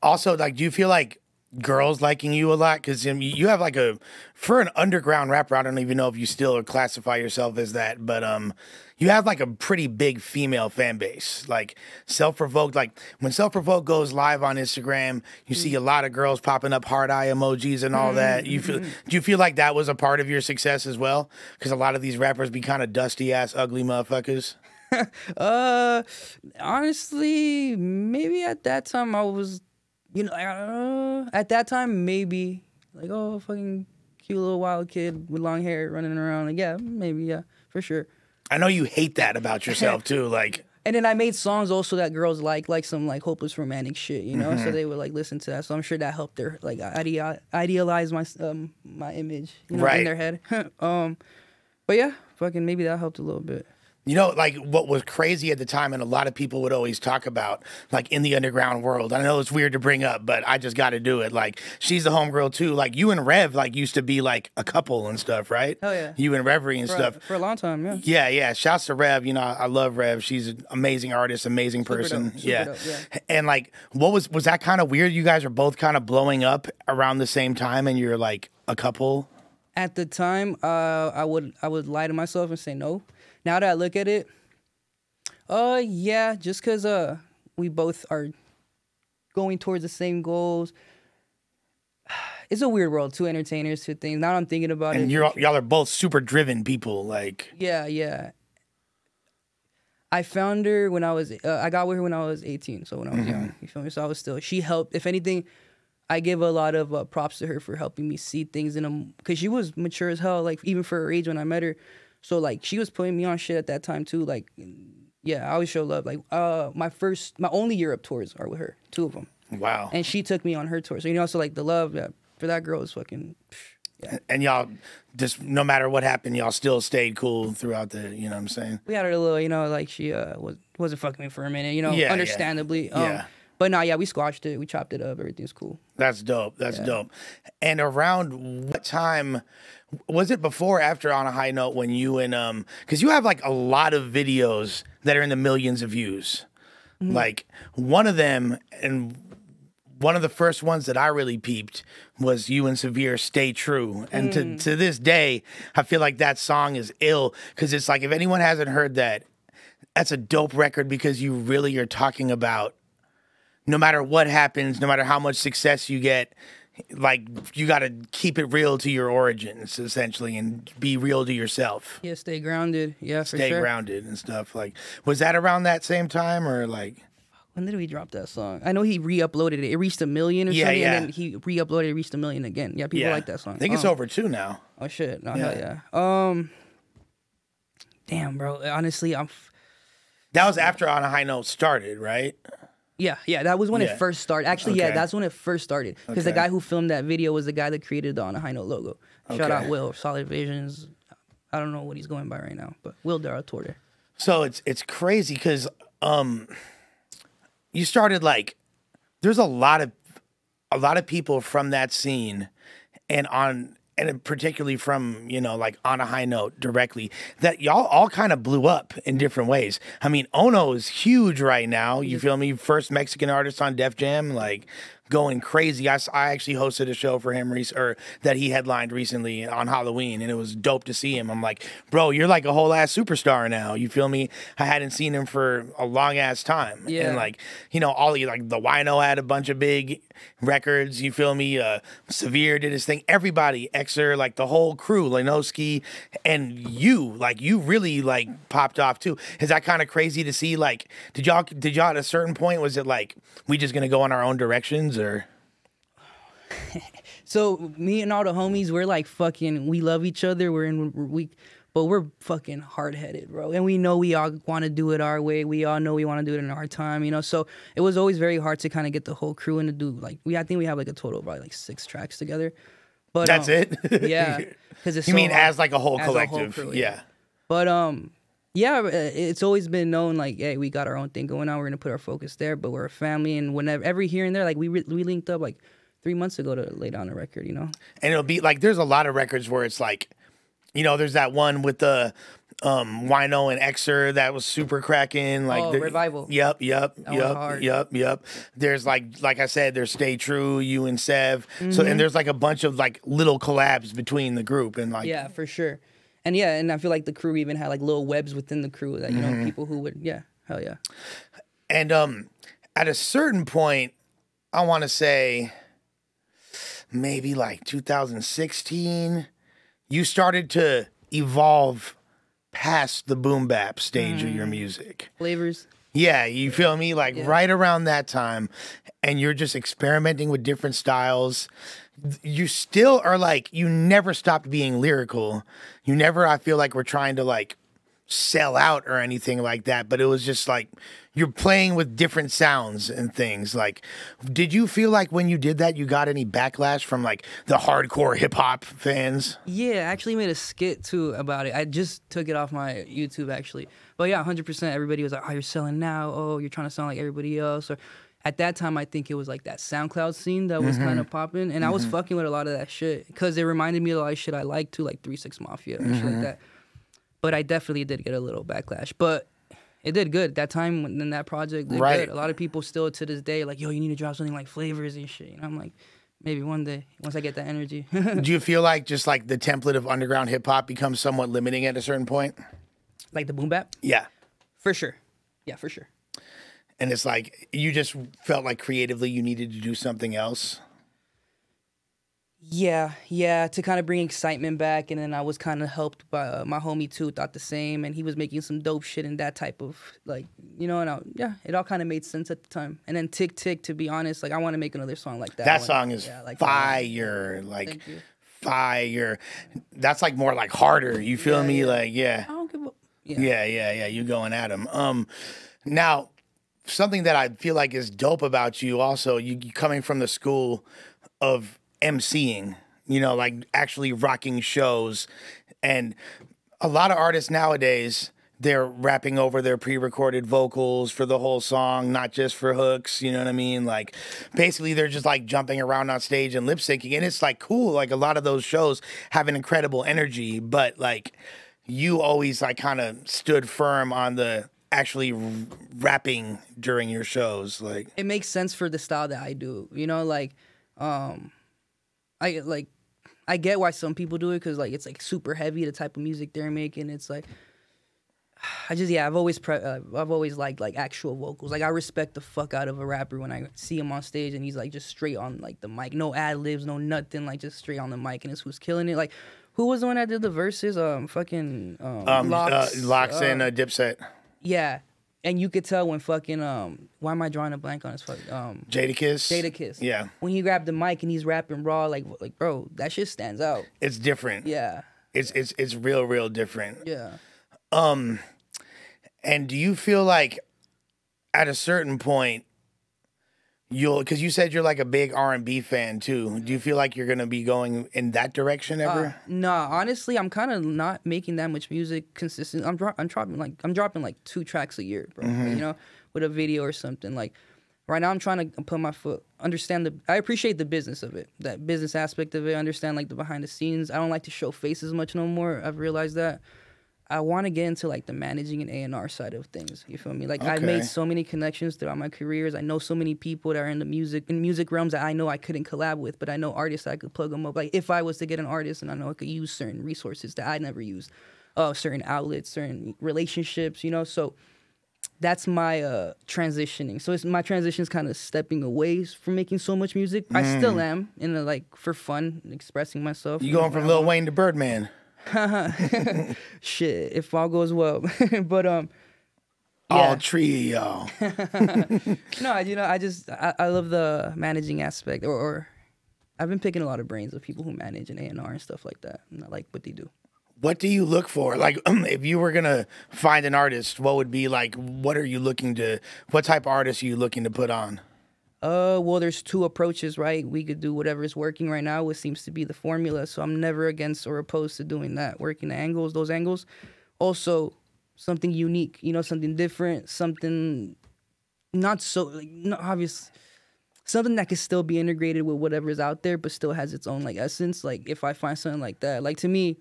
also like, do you feel like girls liking you a lot? Because you have like a, for an underground rapper, I don't even know if you still classify yourself as that, but um you have like a pretty big female fan base. Like Self-Provoked, like when Self-Provoked goes live on Instagram, you mm-hmm. see a lot of girls popping up hard eye emojis and all mm-hmm. that. You feel, do you feel like that was a part of your success as well? Because a lot of these rappers be kind of dusty ass ugly motherfuckers. uh honestly, maybe at that time I was, you know, uh, at that time, maybe, like, oh, fucking cute little wild kid with long hair running around. Like, yeah, maybe, yeah, for sure. I know you hate that about yourself, too, like. And then I made songs also that girls like, like some, like, hopeless romantic shit, you know? Mm-hmm. So they would, like, listen to that. So I'm sure that helped their, like, ide idealize my um, my image, you know, right. in their head. um, But, yeah, fucking maybe that helped a little bit. You know, like, what was crazy at the time, and a lot of people would always talk about, like, in the underground world. I know it's weird to bring up, but I just got to do it. Like, she's the homegirl, too. Like, you and Rev, like, used to be, like, a couple and stuff, right? Oh, yeah. You and Reverie and for stuff. A, for a long time, yeah. Yeah, yeah. Shouts to Rev. You know, I love Rev. She's an amazing artist, amazing super person. Dope, yeah. Dope, yeah. And, like, what was, was that kind of weird? You guys are both kind of blowing up around the same time, and you're, like, a couple? At the time, uh, I would I would lie to myself and say no. Now that I look at it, uh, yeah, just because uh, we both are going towards the same goals. It's a weird world, two entertainers, two things. Now I'm thinking about it. And you're, y'all are both super driven people, like. Yeah, yeah. I found her when I was, uh, I got with her when I was eighteen, so when I was mm-hmm. young, you feel me? So I was still, she helped, if anything, I give a lot of uh, props to her for helping me see things in a, because she was mature as hell, like even for her age when I met her. So, like, she was putting me on shit at that time, too. Like, yeah, I always show love. Like, uh, my first, my only Europe tours are with her, two of them. Wow. And she took me on her tour. So, you know, so, like, the love yeah, for that girl is fucking, yeah. And y'all, just no matter what happened, y'all still stayed cool throughout the, you know what I'm saying? We had her a little, you know, like, she uh, was, wasn't fucking me for a minute, you know, yeah, understandably. Yeah. Um, yeah. But, nah, yeah, we squashed it. We chopped it up. Everything's cool. That's dope. That's yeah. dope. And around what time... was it before or after On a High Note when you and um because you have like a lot of videos that are in the millions of views. Mm-hmm. Like one of them, and one of the first ones that I really peeped was you and Severe, Stay True. And mm. to, to this day, I feel like that song is ill because it's like if anyone hasn't heard that, that's a dope record because you really are talking about no matter what happens, no matter how much success you get, like, you got to keep it real to your origins, essentially, and be real to yourself. Yeah, stay grounded. Yeah, for stay sure. grounded and stuff. Like, was that around that same time or, like... when did we drop that song? I know he re-uploaded it. It reached a million or yeah, something, yeah. and then he re-uploaded it, reached a million again. Yeah, people yeah. like that song. I think um, it's over two now. Oh, shit. No, yeah. hell yeah. Um, damn, bro. Honestly, I'm... F that was after On a High Note started, right? Yeah, yeah, that was when yeah. it first started. Actually, okay. yeah, that's when it first started. Because okay. the guy who filmed that video was the guy that created the On a High Note logo. Okay. Shout out Will, Solid Visions. I don't know what he's going by right now, but Will Daratorder. So it's it's crazy because um, you started like there's a lot of a lot of people from that scene, and on and particularly from, you know, like On a High Note directly, that y'all all kind of blew up in different ways. I mean, Ono is huge right now. You feel me? First Mexican artist on Def Jam, like going crazy. I, I actually hosted a show for him rec- or that he headlined recently on Halloween, and it was dope to see him. I'm like, bro, you're like a whole ass superstar now. You feel me? I hadn't seen him for a long ass time. Yeah. And like, you know, all the, like the Wino had a bunch of big records. You feel me? Uh, Severe did his thing. Everybody, Exer, like the whole crew, Lenowski, and you, like you really like popped off too. Is that kind of crazy to see? Like, did y'all, did y'all at a certain point, was it like, we just gonna go in our own directions? Or so me and all the homies, we're like fucking, we love each other, we're in we but we're fucking hard-headed, bro, and we know we all want to do it our way, we all know we want to do it in our time, you know. So it was always very hard to kind of get the whole crew in to do, like, we I think we have like a total of probably like six tracks together, but that's um, it yeah, because it's you so mean hard, as like a whole collective, a whole crew, yeah. yeah but um yeah, it's always been known, like, hey, we got our own thing going on. We're going to put our focus there, but we're a family. And whenever, every here and there, like, we re we linked up, like, three months ago to lay down a record, you know? And it'll be, like, there's a lot of records where it's, like, you know, there's that one with the um, Wino and Exer that was super cracking. Like, oh, the Revival. Yep, yep, that yep, yep, yep. There's, like, like I said, there's Stay True, you and Sev. Mm-hmm. So, and there's, like, a bunch of, like, little collabs between the group. And like, yeah, for sure. And yeah, and I feel like the crew even had like little webs within the crew that, you know, mm-hmm. people who would, yeah, hell yeah. And um, at a certain point, I want to say maybe like two thousand sixteen, you started to evolve past the boom bap stage mm. of your music. Flavors. Yeah, you feel me? Like yeah. right around that time, and you're just experimenting with different styles. You still are like, you never stopped being lyrical. You never, I feel like, we're trying to like sell out or anything like that, but it was just like you're playing with different sounds and things. Like, did you feel like when you did that, you got any backlash from like the hardcore hip hop fans? Yeah, I actually made a skit too about it. I just took it off my YouTube actually. But yeah, one hundred percent everybody was like, oh, you're selling now. Oh, you're trying to sound like everybody else. Or at that time, I think it was like that SoundCloud scene that was mm-hmm. kind of popping. And mm-hmm. I was fucking with a lot of that shit because it reminded me of a lot of shit I liked too, like three six Mafia and mm-hmm. shit like that. But I definitely did get a little backlash. But it did good at that time in that project. Did right. good. A lot of people still to this day like, yo, you need to drop something like Flavors and shit. And I'm like, maybe one day, once I get that energy. Do you feel like just like the template of underground hip hop becomes somewhat limiting at a certain point? Like the boom bap? Yeah. For sure. Yeah, for sure. And it's like, you just felt like creatively you needed to do something else? Yeah, yeah, to kind of bring excitement back. And then I was kind of helped by uh, my homie, too, thought the same. And he was making some dope shit and that type of, like, you know, and I, yeah, it all kind of made sense at the time. And then Tick Tick, to be honest, like, I want to make another song like that. That wanna, song is yeah, like, fire. Like, thank you. Fire. That's, like, more, like, harder. You feel yeah, me? Yeah. Like, yeah. I don't give a... Yeah, yeah, yeah. yeah. You're going at him. Um, now... Something that I feel like is dope about you also, you, you coming from the school of emceeing, you know, like actually rocking shows. And a lot of artists nowadays, they're rapping over their pre-recorded vocals for the whole song, not just for hooks, you know what I mean? Like, basically, they're just, like, jumping around on stage and lip-syncing. And it's, like, cool. Like, a lot of those shows have an incredible energy, but, like, you always, like, kind of stood firm on the... actually rapping during your shows. Like, it makes sense for the style that I do, you know, like um I like I get why some people do it because like it's like super heavy, the type of music they're making. It's like I just yeah I've always pre uh, I've always liked like actual vocals. Like, I respect the fuck out of a rapper when I see him on stage and he's like just straight on like the mic, no ad libs, no nothing, like just straight on the mic, and it's who's killing it. Like, who was the one that did the verses? um fucking um, um Lox, uh, Lox uh, and uh, Dipset. Yeah, and you could tell when fucking, um, why am I drawing a blank on his fuck? Um, Jadakiss. Jadakiss. Yeah. When he grabbed the mic and he's rapping raw, like, like bro, that shit stands out. It's different. Yeah. It's, yeah. it's, it's real, real different. Yeah. Um, and do you feel like at a certain point, you'll, because you said you're like a big R and B fan too. Do you feel like you're going to be going in that direction ever? Uh, no, nah, honestly, I'm kind of not making that much music consistent. I'm, dro I'm dropping like I'm dropping like two tracks a year, bro. Mm-hmm. You know, with a video or something. Like, Right now, I'm trying to put my foot, understand the, I appreciate the business of it, that business aspect of it, understand, like, the behind the scenes. I don't like to show faces much no more. I've realized that. I want to get into, like, the managing and A and R side of things, you feel me? Like, okay. I've made so many connections throughout my careers. I know so many people that are in the music, in music realms that I know I couldn't collab with, but I know artists I could plug them up. Like, if I was to get an artist, and I know I could use certain resources that I never used, uh, certain outlets, certain relationships, you know? So... that's my uh, transitioning. So it's my transition is kind of stepping away from making so much music. Mm. I still am, in the, like, for fun, expressing myself. You going from Lil Wayne to Birdman? Shit, if all goes well. But um, yeah. All three, y'all. No, you know, I just I, I love the managing aspect. Or, or I've been picking a lot of brains of people who manage and A and R and stuff like that, and I like what they do. What do you look for? Like, if you were going to find an artist, what would be, like, what are you looking to, what type of artist are you looking to put on? Uh, well, there's two approaches, right? We could do whatever is working right now, which seems to be the formula. So I'm never against or opposed to doing that, working the angles, those angles. Also, something unique, you know, something different, something not so, like, not obvious. Something that could still be integrated with whatever is out there, but still has its own, like, essence. Like, if I find something like that, like, to me,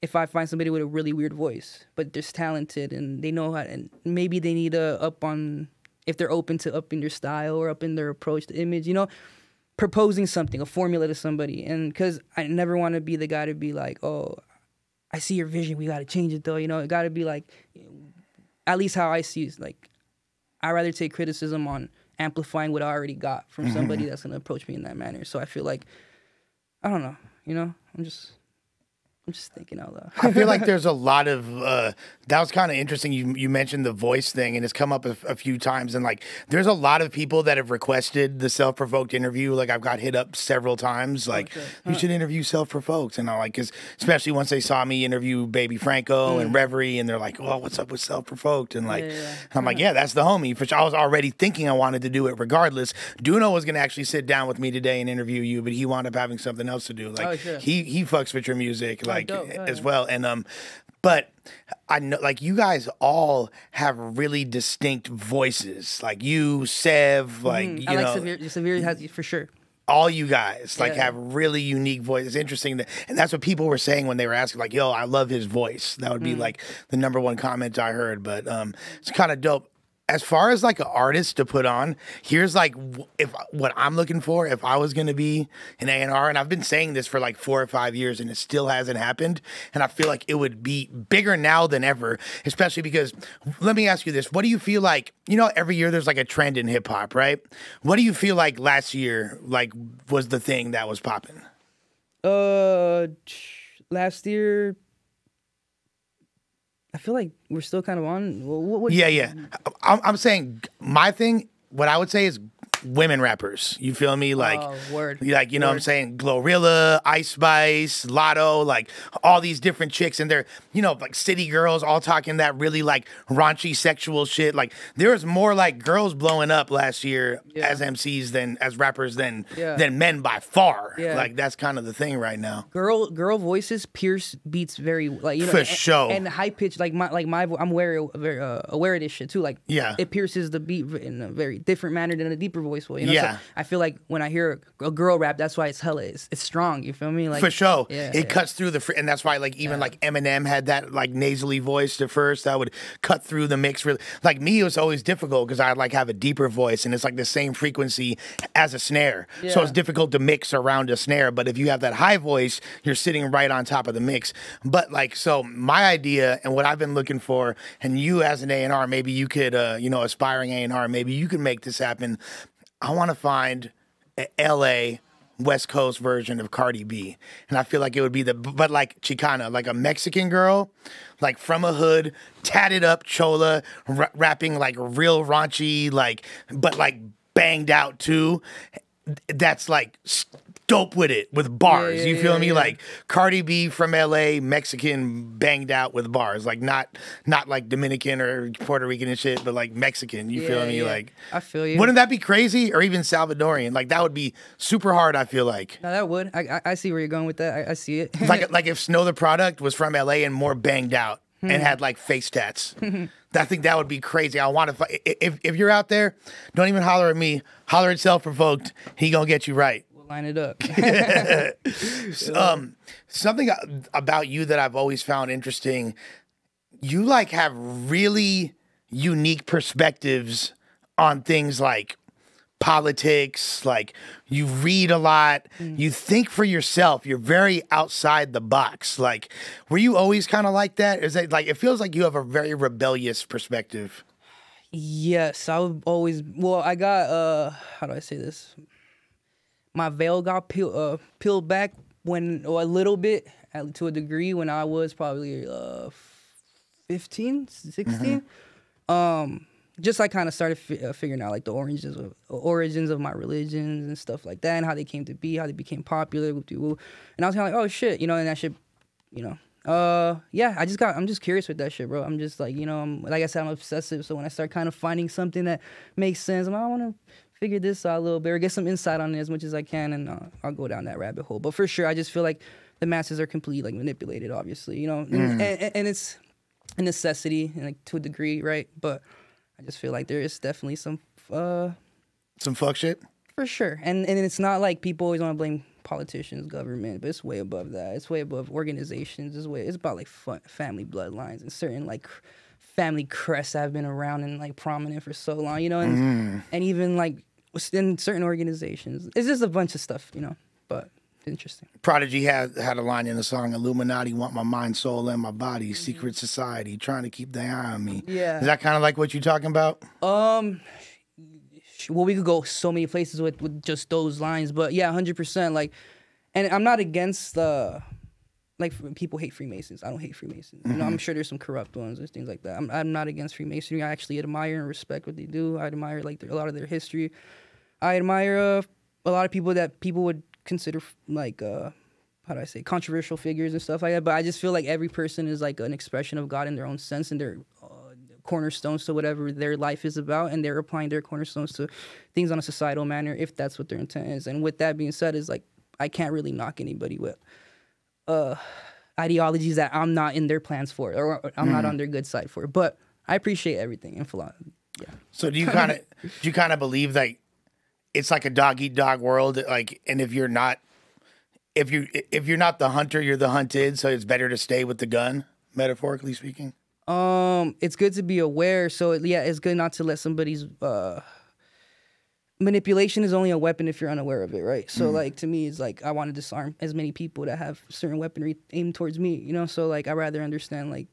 if I find somebody with a really weird voice, but they're talented and they know how, and maybe they need a up on, if they're open to up in their style or up in their approach to image, you know, proposing something, a formula to somebody. And because I never want to be the guy to be like, oh, I see your vision, we got to change it though, you know, it got to be like, at least how I see it, like, I'd rather take criticism on amplifying what I already got from somebody that's going to approach me in that manner. So I feel like, I don't know, you know, I'm just... I'm just thinking out loud. I feel like there's a lot of uh, that was kind of interesting. You you mentioned the voice thing, and it's come up a, a few times. And like, there's a lot of people that have requested the self-provoked interview. Like, I've got hit up several times. Like, okay. you huh. should interview self-provoked, and I like, cause especially once they saw me interview Baby Franco mm. and Reverie, and they're like, oh, what's up with self-provoked? And like, yeah, yeah, yeah. I'm like, yeah, that's the homie. Which I was already thinking I wanted to do it regardless. Duno was gonna actually sit down with me today and interview you, but he wound up having something else to do. Like, oh, sure. he he fucks with your music. Like. Like, oh, dope. Oh, as yeah. well. And um but I know, like, you guys all have really distinct voices. Like you, Sev, like mm, you I know, like Severe, Severe has for sure. All you guys yeah. like have really unique voices. It's interesting that, and that's what people were saying when they were asking, like, yo, I love his voice. That would be mm. like the number one comment I heard. But um it's kind of dope. As far as like an artist to put on, here's like if what I'm looking for if I was gonna be an A and R, and I've been saying this for like four or five years, and it still hasn't happened. And I feel like it would be bigger now than ever, especially because, let me ask you this: what do you feel like? You know, every year there's like a trend in hip hop, right? What do you feel like last year like was the thing that was popping? Uh, last year. I feel like we're still kind of on. What, what, yeah, yeah. I'm, I'm saying my thing, what I would say is women rappers. You feel me? Like, oh, word. Like, you know word. What I'm saying? Glorilla, Ice Spice, Lotto, like all these different chicks. And they're, you know, like city girls all talking that really like raunchy sexual shit. Like there was more like girls blowing up last year yeah. as M Cs than as rappers than, yeah. than men by far. Yeah. Like that's kind of the thing right now. Girl girl voices pierce beats very, like, you know. For and, sure. And high pitch, like my, like my I'm aware, very, uh, aware of this shit too. Like yeah. it pierces the beat in a very different manner than a deeper voice. Voice will, you know? Yeah, so I feel like when I hear a girl rap, that's why it's hella it's, it's strong. You feel me? Like for sure, yeah, it yeah. cuts through the fr and that's why like even yeah. like Eminem had that like nasally voice at first that would cut through the mix. Really, like me, it was always difficult because I like have a deeper voice and it's like the same frequency as a snare, yeah. so it's difficult to mix around a snare. But if you have that high voice, you're sitting right on top of the mix. But like so, my idea and what I've been looking for, and you as an A and R, maybe you could uh, you know aspiring A and R, maybe you could make this happen. I want to find an L A West Coast version of Cardi B. And I feel like it would be the, but like Chicana, like a Mexican girl, like from a hood, tatted up chola, ra rapping like real raunchy, like, but like banged out too. That's like dope with it, with bars. Yeah, yeah, you feel yeah, me? Yeah. Like Cardi B from L A, Mexican, banged out with bars. Like not not like Dominican or Puerto Rican and shit, but like Mexican. You yeah, feel me? Yeah. Like I feel you. Wouldn't that be crazy? Or even Salvadorian? Like that would be super hard. I feel like. No, that would. I I, I see where you're going with that. I, I see it. Like like if Snow the Product was from L A and more banged out. hmm. and had like face tats. I think that would be crazy. I want to. If if you're out there, don't even holler at me. Holler at Self Provoked. He gonna get you right. We'll line it up. um, something about you that I've always found interesting. You like have really unique perspectives on things like politics. Like you read a lot. Mm. You think for yourself. You're very outside the box. Like, were you always kind of like that? Is that like it feels like you have a very rebellious perspective? Yes, I've always. Well, I got. Uh, how do I say this? My veil got peel, uh, peeled back when, or a little bit to a degree, when I was probably uh, fifteen, sixteen. Mm-hmm. Um. Just I kind of started fi uh, figuring out like the origins of origins of my religions and stuff like that, and how they came to be, how they became popular, whoop-de-woo. And I was kind of like, oh shit, you know, and that shit, you know, uh, yeah. I just got, I'm just curious with that shit, bro. I'm just like, you know, I'm, like I said, I'm obsessive. So when I start kind of finding something that makes sense, I'm like, I want to figure this out a little bit or get some insight on it as much as I can, and uh, I'll go down that rabbit hole. But for sure, I just feel like the masses are completely like manipulated, obviously, you know, mm. and, and, and it's a necessity, and like to a degree, right? But I just feel like there is definitely some uh, some fuck shit for sure, and and it's not like people always want to blame politicians, government, but it's way above that. It's way above organizations. It's way it's about like fun, family bloodlines and certain like cr family crests that have been around and like prominent for so long, you know, and mm. and even like in certain organizations, it's just a bunch of stuff, you know, but. Interesting. Prodigy had had a line in the song, Illuminati want my mind, soul, and my body, secret society, trying to keep the eye on me. Yeah. Is that kind of like what you're talking about? Um, well, we could go so many places with, with just those lines, but yeah, one hundred percent. Like, and I'm not against, uh, like, people hate Freemasons. I don't hate Freemasons. Mm-hmm. You know, I'm sure there's some corrupt ones and things like that. I'm, I'm not against Freemasonry. I actually admire and respect what they do. I admire, like, their, a lot of their history. I admire uh, a lot of people that people would consider like uh how do I say controversial figures and stuff like that, but I just feel like every person is like an expression of God in their own sense, and their uh, cornerstones to whatever their life is about, and they're applying their cornerstones to things on a societal manner if that's what their intent is. And with that being said, is like I can't really knock anybody with uh ideologies that I'm not in their plans for, or I'm mm. not on their good side for, but I appreciate everything in philosophy. Yeah. So do you kind of do you kind of believe that it's like a dog eat dog world, like, and if you're not, if you if you're not the hunter, you're the hunted. So it's better to stay with the gun, metaphorically speaking. Um, it's good to be aware. So it, yeah, it's good not to let somebody's uh, manipulation is only a weapon if you're unaware of it, right? So mm. like to me, it's like I want to disarm as many people that have certain weaponry aimed towards me, you know. So like I rather understand like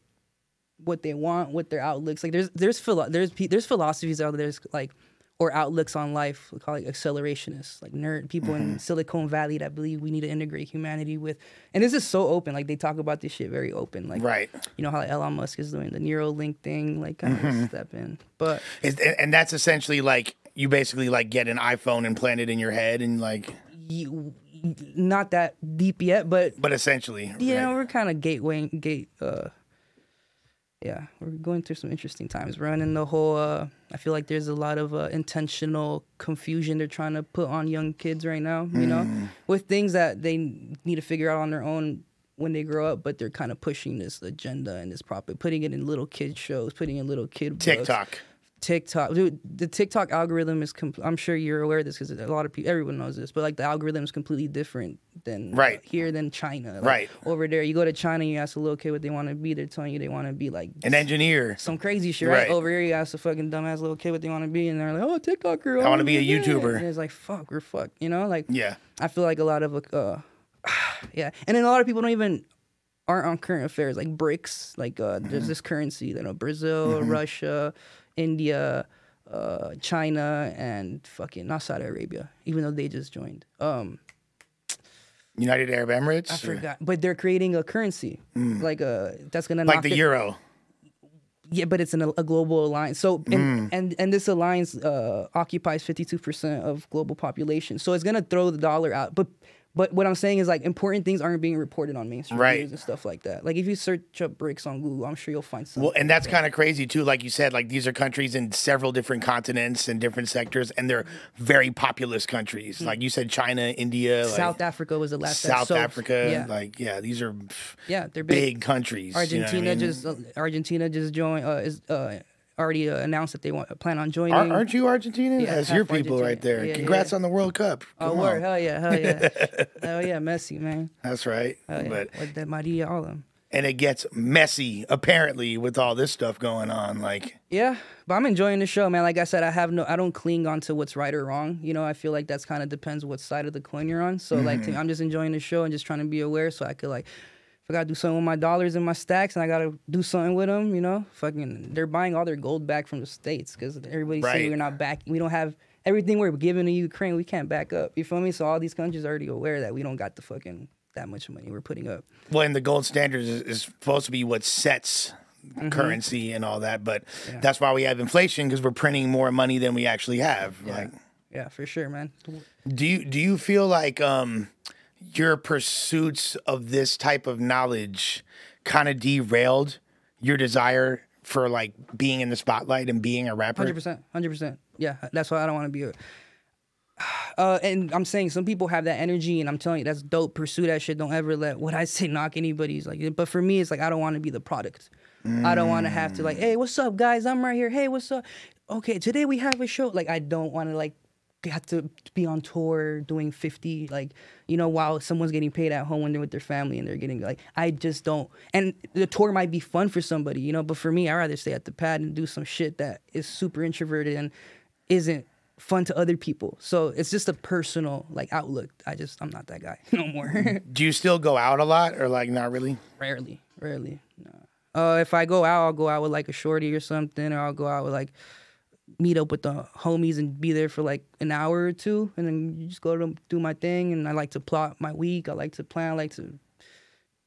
what they want, what their outlooks like. There's there's philo there's there's philosophies out there, like. Or outlooks on life, we call it accelerationists, like nerd people mm-hmm. in Silicon Valley that believe we need to integrate humanity with, and this is so open, like they talk about this shit very open, like right. You know how like Elon Musk is doing the Neuralink thing, like kind mm-hmm. of step in, but is, and that's essentially like you basically like get an iPhone and plant it in your head and like you, not that deep yet, but but essentially, yeah, right. Know, we're kind of gateway gate. Uh, Yeah, we're going through some interesting times. We're running the whole, uh, I feel like there's a lot of uh, intentional confusion they're trying to put on young kids right now, you mm. know, with things that they need to figure out on their own when they grow up, but they're kind of pushing this agenda and this propaganda, putting it in little kid shows, putting in little kid books. TikTok. TikTok. Dude, the TikTok algorithm is, com I'm sure you're aware of this because a lot of people, everyone knows this, but like the algorithm is completely different than right. uh, here than China. Like, right. Over there, you go to China, you ask a little kid what they want to be, they're telling you they want to be like an engineer. Some crazy shit, right? right? Over here, you ask a fucking dumbass little kid what they want to be, and they're like, oh, TikTok girl. I want to be a YouTuber. And it's like, fuck, we're fucked, you know? Like, yeah. I feel like a lot of, uh, yeah. And then a lot of people don't even, aren't on current affairs, like BRICS, like uh, mm-hmm. there's this currency, you know, Brazil, mm-hmm. Russia, India, uh, China, and fucking not Saudi Arabia, even though they just joined. Um, United Arab Emirates? I or? forgot. But they're creating a currency. Mm. Like a, that's going to Like knock the it. euro. Yeah, but it's an, a global alliance. So, and, mm. and, and this alliance uh, occupies fifty-two percent of global population. So it's going to throw the dollar out. But But what I'm saying is, like, important things aren't being reported on mainstream right. news and stuff like that. Like, if you search up BRICS on Google, I'm sure you'll find something. Well, and that's kind of crazy, too. Like you said, like, these are countries in several different continents and different sectors, and they're very populous countries. Mm-hmm. Like you said, China, India. South like, Africa was the last. South so, Africa. Yeah. Like, yeah, these are yeah, they're big, big countries. Argentina you know what I mean? just uh, Argentina just joined, uh, is, uh, already uh, announced that they want, plan on joining. Are, aren't you Argentinian? Yeah, that's your people right there. Yeah, Congrats yeah. on the World Cup. Come oh, word. Hell yeah, hell yeah. Hell yeah, Messi, man. That's right. Hell yeah. But, with that Maria, all of them. And it gets messy, apparently, with all this stuff going on. Like, yeah, but I'm enjoying the show, man. Like I said, I have no, I don't cling on to what's right or wrong. You know, I feel like that's kind of depends what side of the coin you're on. So, mm-hmm. like, I'm just enjoying the show and just trying to be aware so I could, like, if I gotta do something with my dollars and my stacks, and I gotta do something with them, you know, fucking, they're buying all their gold back from the States because everybody's right. saying we're not back. We don't have everything we're giving to Ukraine. We can't back up. You feel me? So all these countries are already aware that we don't got the fucking that much money we're putting up. Well, and the gold standard is, is supposed to be what sets mm-hmm. currency and all that, but yeah. that's why we have inflation, because we're printing more money than we actually have. Yeah, like, yeah, for sure, man. Do you do you feel like um? your pursuits of this type of knowledge kind of derailed your desire for, like, being in the spotlight and being a rapper? one hundred percent, one hundred percent. Yeah, that's why I don't want to be a... Uh, and I'm saying some people have that energy, and I'm telling you, that's dope. Pursue that shit. Don't ever let what I say knock anybody's. Like, but for me, it's like I don't want to be the product. Mm. I don't want to have to, like, hey, what's up, guys? I'm right here. Hey, what's up? Okay, today we have a show. Like, I don't want to, like, have to be on tour doing fifty, like, you know, while someone's getting paid at home when they're with their family and they're getting, like, I just don't. And the tour might be fun for somebody, you know, but for me, I'd rather stay at the pad and do some shit that is super introverted and isn't fun to other people. So it's just a personal, like, outlook. I just, I'm not that guy no more. Do you still go out a lot, or, like, not really? Rarely, rarely. No. Uh, if I go out, I'll go out with, like, a shorty or something, or I'll go out with, like, meet up with the homies and be there for like an hour or two, and then you just go to do my thing. And I like to plot my week. I like to plan. I like to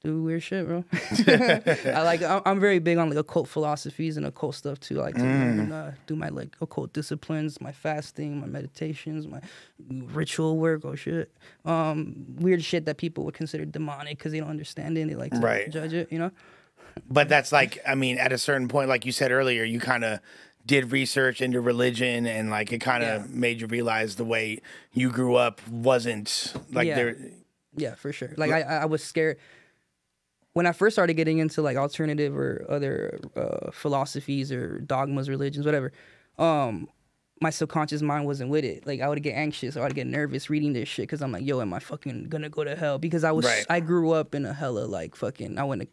do weird shit, bro. I like. I'm very big on, like, occult philosophies and occult stuff too. I like to mm. and, uh, do my, like, occult disciplines, my fasting, my meditations, my ritual work. Oh shit, um, weird shit that people would consider demonic because they don't understand it. And they like to right. judge it, you know. But that's like, I mean, at a certain point, like you said earlier, you kind of did research into religion, and, like, it kind of yeah. made you realize the way you grew up wasn't, like, yeah. there. Yeah, for sure. Like, I, I was scared when I first started getting into, like, alternative or other uh, philosophies or dogmas, religions, whatever. Um, my subconscious mind wasn't with it. Like, I would get anxious or I'd get nervous reading this shit because I'm like, yo, am I fucking gonna go to hell? Because I was right. I grew up in a hella, like, fucking, I went to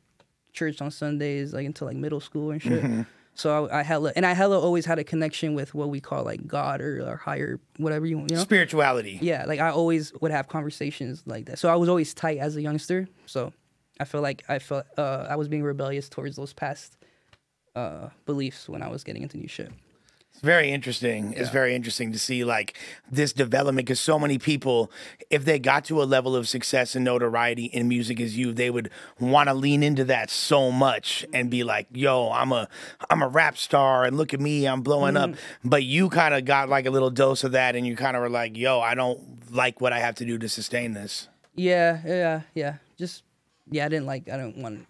church on Sundays, like, until, like, middle school and shit. Mm-hmm. So I, I hella, and I hella always had a connection with what we call, like, God or, or higher, whatever you want, you know? Spirituality. Yeah, like, I always would have conversations like that. So I was always tight as a youngster. So I feel like I felt uh, I was being rebellious towards those past uh, beliefs when I was getting into new shit. It's very interesting. Yeah. It's very interesting to see, like, this development, because so many people, if they got to a level of success and notoriety in music as you, they would want to lean into that so much and be like, yo, I'm a I'm a rap star, and look at me, I'm blowing mm-hmm. up. But you kind of got, like, a little dose of that, and you kind of were like, yo, I don't like what I have to do to sustain this. Yeah, yeah, yeah. Just, yeah, I didn't like, I don't want,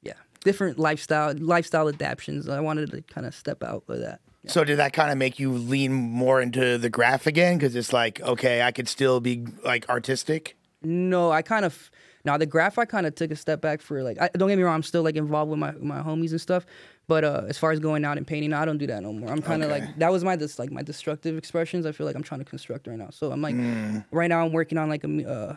yeah. Different lifestyle, lifestyle adaptions. I wanted to kind of step out with that. So did that kind of make you lean more into the graph again? Because it's like, okay, I could still be, like, artistic? No, I kind of... Now, the graph, I kind of took a step back for, like... I, don't get me wrong, I'm still, like, involved with my, my homies and stuff. But uh, as far as going out and painting, I don't do that no more. I'm kind of, okay. like... That was my this, like my destructive expressions. I feel like I'm trying to construct right now. So I'm, like... Mm. Right now, I'm working on, like, a... Uh,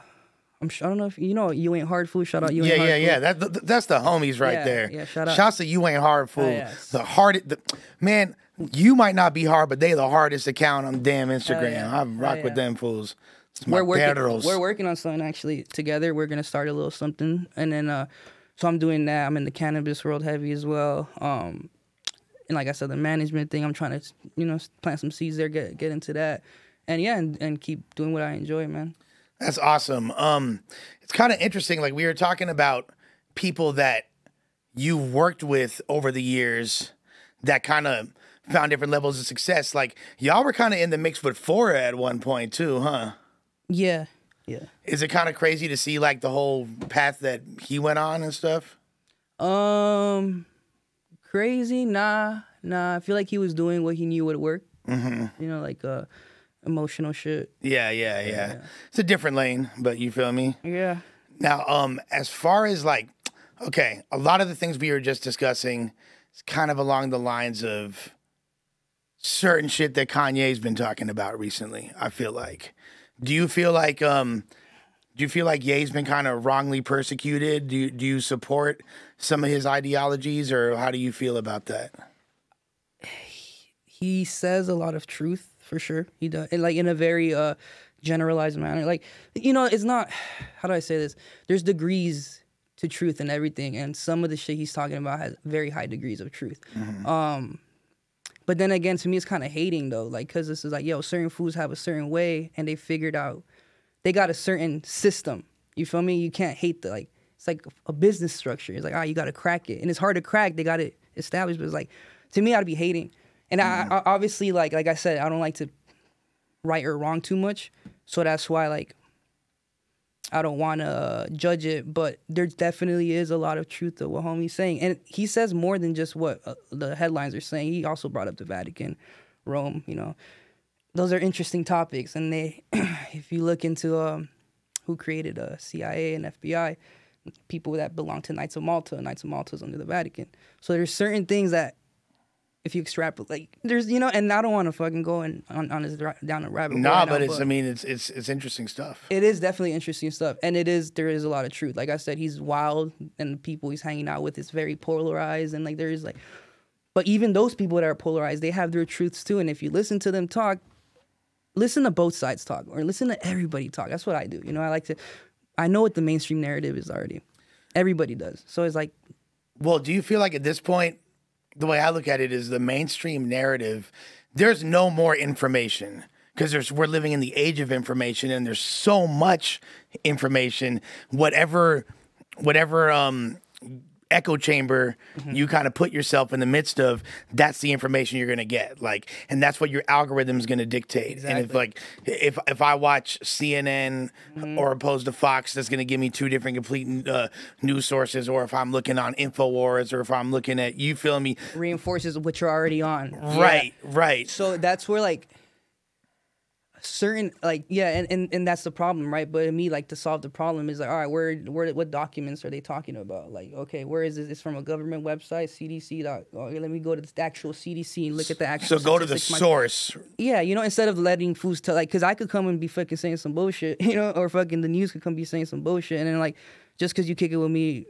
I'm I don't know if you know You Ain't Hard Fool. Shout out You Ain't yeah, Hard yeah, Fool. Yeah, yeah, that, yeah. That's the homies right yeah, there. Yeah, shout out. Shouts to You Ain't Hard Fool. Oh, yeah. The hardest... The, man, you might not be hard, but they the hardest account on damn Instagram. Oh, yeah. I rock oh, yeah. with them fools. It's my we're, working, we're working on something, actually, together. We're going to start a little something. And then, uh, so I'm doing that. I'm in the cannabis world heavy as well. Um, and like I said, the management thing, I'm trying to, you know, plant some seeds there, get, get into that. And yeah, and, and keep doing what I enjoy, man. That's awesome. Um, it's kind of interesting. Like, we were talking about people that you've worked with over the years that kind of found different levels of success. Like, y'all were kind of in the mix with Fora at one point too, huh? Yeah. Yeah. Is it kind of crazy to see like the whole path that he went on and stuff? Um, crazy? Nah, nah. I feel like he was doing what he knew would work. Mm-hmm. You know, like uh, emotional shit. Yeah, yeah, yeah, yeah. It's a different lane, but you feel me? Yeah. Now, um, as far as like, okay, a lot of the things we were just discussing is kind of along the lines of certain shit that Kanye's been talking about recently, I feel like. Do you feel like um, do you feel like Ye's been kind of wrongly persecuted? Do you, do you support some of his ideologies, or how do you feel about that? He says a lot of truth, for sure. He does, and like in a very uh, generalized manner. Like, you know, it's not, how do I say this? There's degrees to truth and everything, and some of the shit he's talking about has very high degrees of truth. Mm-hmm. Um. But then again, to me, it's kind of hating, though, like, because this is like, yo, certain foods have a certain way, and they figured out, they got a certain system. You feel me? You can't hate the, like, it's like a business structure. It's like, ah, you got to crack it. And it's hard to crack. They got it established. But it's like, to me, I'd be hating. And mm-hmm. I, I obviously, like like I said, I don't like to right or wrong too much. So that's why, like, I don't want to judge it. But there definitely is a lot of truth to what homie's saying. And he says more than just what uh, the headlines are saying. He also brought up the Vatican, Rome, you know. Those are interesting topics. And they, if you look into um, who created uh, C I A and F B I, people that belong to Knights of Malta. Knights of Malta is under the Vatican. So there's certain things that, if you extrapolate, like, there's, you know, and I don't want to fucking go and on, on this down a rabbit hole. Nah, but now, it's, but I mean, it's, it's, it's interesting stuff. It is definitely interesting stuff. And it is, there is a lot of truth. Like I said, he's wild, and the people he's hanging out with is very polarized. And like, there is like, but even those people that are polarized, they have their truths too. And if you listen to them talk, listen to both sides talk, or listen to everybody talk. That's what I do. You know, I like to, I know what the mainstream narrative is already. Everybody does. So it's like, well, do you feel like at this point, the way I look at it is the mainstream narrative, there's no more information, because there's we're living in the age of information, and there's so much information. Whatever, whatever um, echo chamber mm-hmm. you kind of put yourself in the midst of, that's the information you're gonna get. Like, and that's what your algorithm is gonna dictate. Exactly. And if like if if I watch C N N mm-hmm. or opposed to Fox, that's gonna give me two different complete uh, news sources. Or if I'm looking on InfoWars, or if I'm looking at, you feel me, reinforces what you're already on. Right, yeah. Right. So that's where like certain like yeah, and, and and that's the problem, right? But to me, like, to solve the problem is like, all right, where where what documents are they talking about? Like, okay, where is this? It's from a government website, C D C. Oh, okay, let me go to the actual C D C and look at the actual. So go to the source. Yeah, you know, instead of letting fools tell, like, because I could come and be fucking saying some bullshit, you know, or fucking the news could come be saying some bullshit, and then like, just because you kick it with me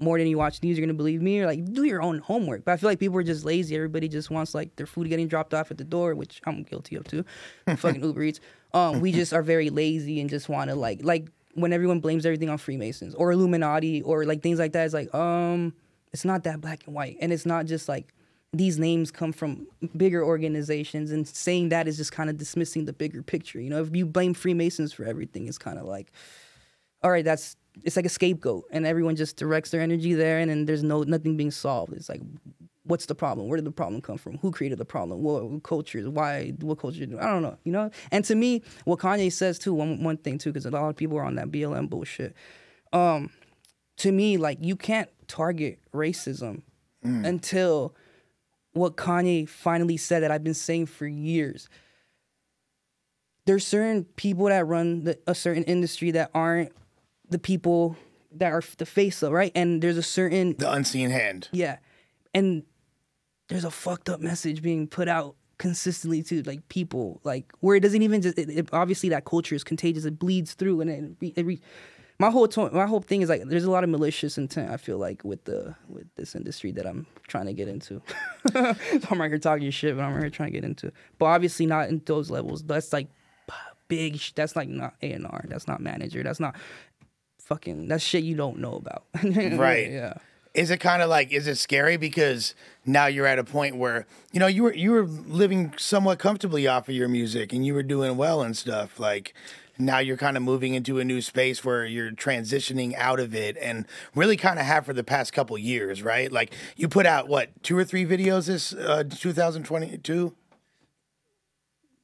more than you watch news, you're gonna believe me? Or like, do your own homework. But I feel like people are just lazy. Everybody just wants like their food getting dropped off at the door, which I'm guilty of too. Fucking Uber Eats. Um, we just are very lazy and just want to like like when everyone blames everything on Freemasons or Illuminati or like things like that. It's like um, it's not that black and white, and it's not just like these names come from bigger organizations, and saying that is just kind of dismissing the bigger picture. You know, if you blame Freemasons for everything, it's kind of like, all right, that's. It's like a scapegoat, and everyone just directs their energy there, and then there's no nothing being solved. It's like, what's the problem? Where did the problem come from? Who created the problem? What cultures? Why? What culture? I don't know. You know. And to me, what Kanye says too, one one thing too, because a lot of people are on that B L M bullshit. Um, to me, like, you can't target racism mm. until what Kanye finally said that I've been saying for years. There's certain people that run the, a certain industry that aren't the people that are the face of, right? And there's a certain... the unseen hand. Yeah. And there's a fucked up message being put out consistently to, like, people. Like, where it doesn't even just... It, it, obviously, that culture is contagious. It bleeds through. And it, re, it re, my whole my whole thing is, like, there's a lot of malicious intent, I feel like, with the with this industry that I'm trying to get into. So I'm right here talking shit, but I'm right here trying to get into it. But obviously not in those levels. That's, like, big... That's, like, not A and R. That's not manager. That's not... fucking, that's shit you don't know about. Right. Yeah. Is it kind of like, is it scary because now you're at a point where, you know, you were you were living somewhat comfortably off of your music and you were doing well and stuff, like, now you're kind of moving into a new space where you're transitioning out of it, and really kind of have for the past couple years, right? Like, you put out what, two or three videos this uh, two thousand twenty-two?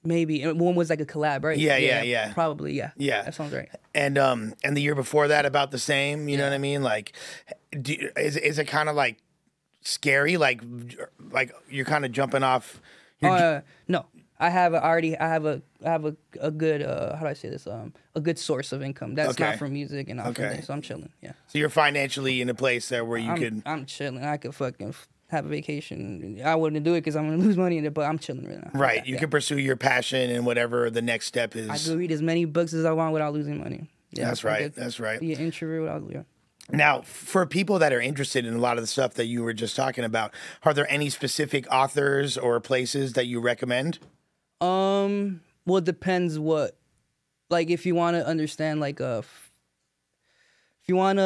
Maybe. And one was like a collab, right? Yeah, yeah, yeah. yeah. Probably, yeah. Yeah. That sounds right. And um, and the year before that, about the same, you yeah. know what I mean? Like, do, is, is it kind of like scary? Like, like you're kind of jumping off? Your uh, no. I have a, already, I have a, I have a, a good, uh, how do I say this? Um, a good source of income. That's okay. not from music and all okay. from this, so I'm chilling, yeah. So you're financially in a place there where you I'm, could... I'm chilling. I could fucking... have a vacation. I wouldn't do it because I'm gonna lose money in it, but I'm chilling right now. Right. Yeah, you yeah. can pursue your passion and whatever the next step is. I can read as many books as I want without losing money. Yeah, that's right. Could, that's right. Be an introvert without yeah. Now, for people that are interested in a lot of the stuff that you were just talking about, are there any specific authors or places that you recommend? Um, well, it depends what, like if you want to understand, like uh, if you want to,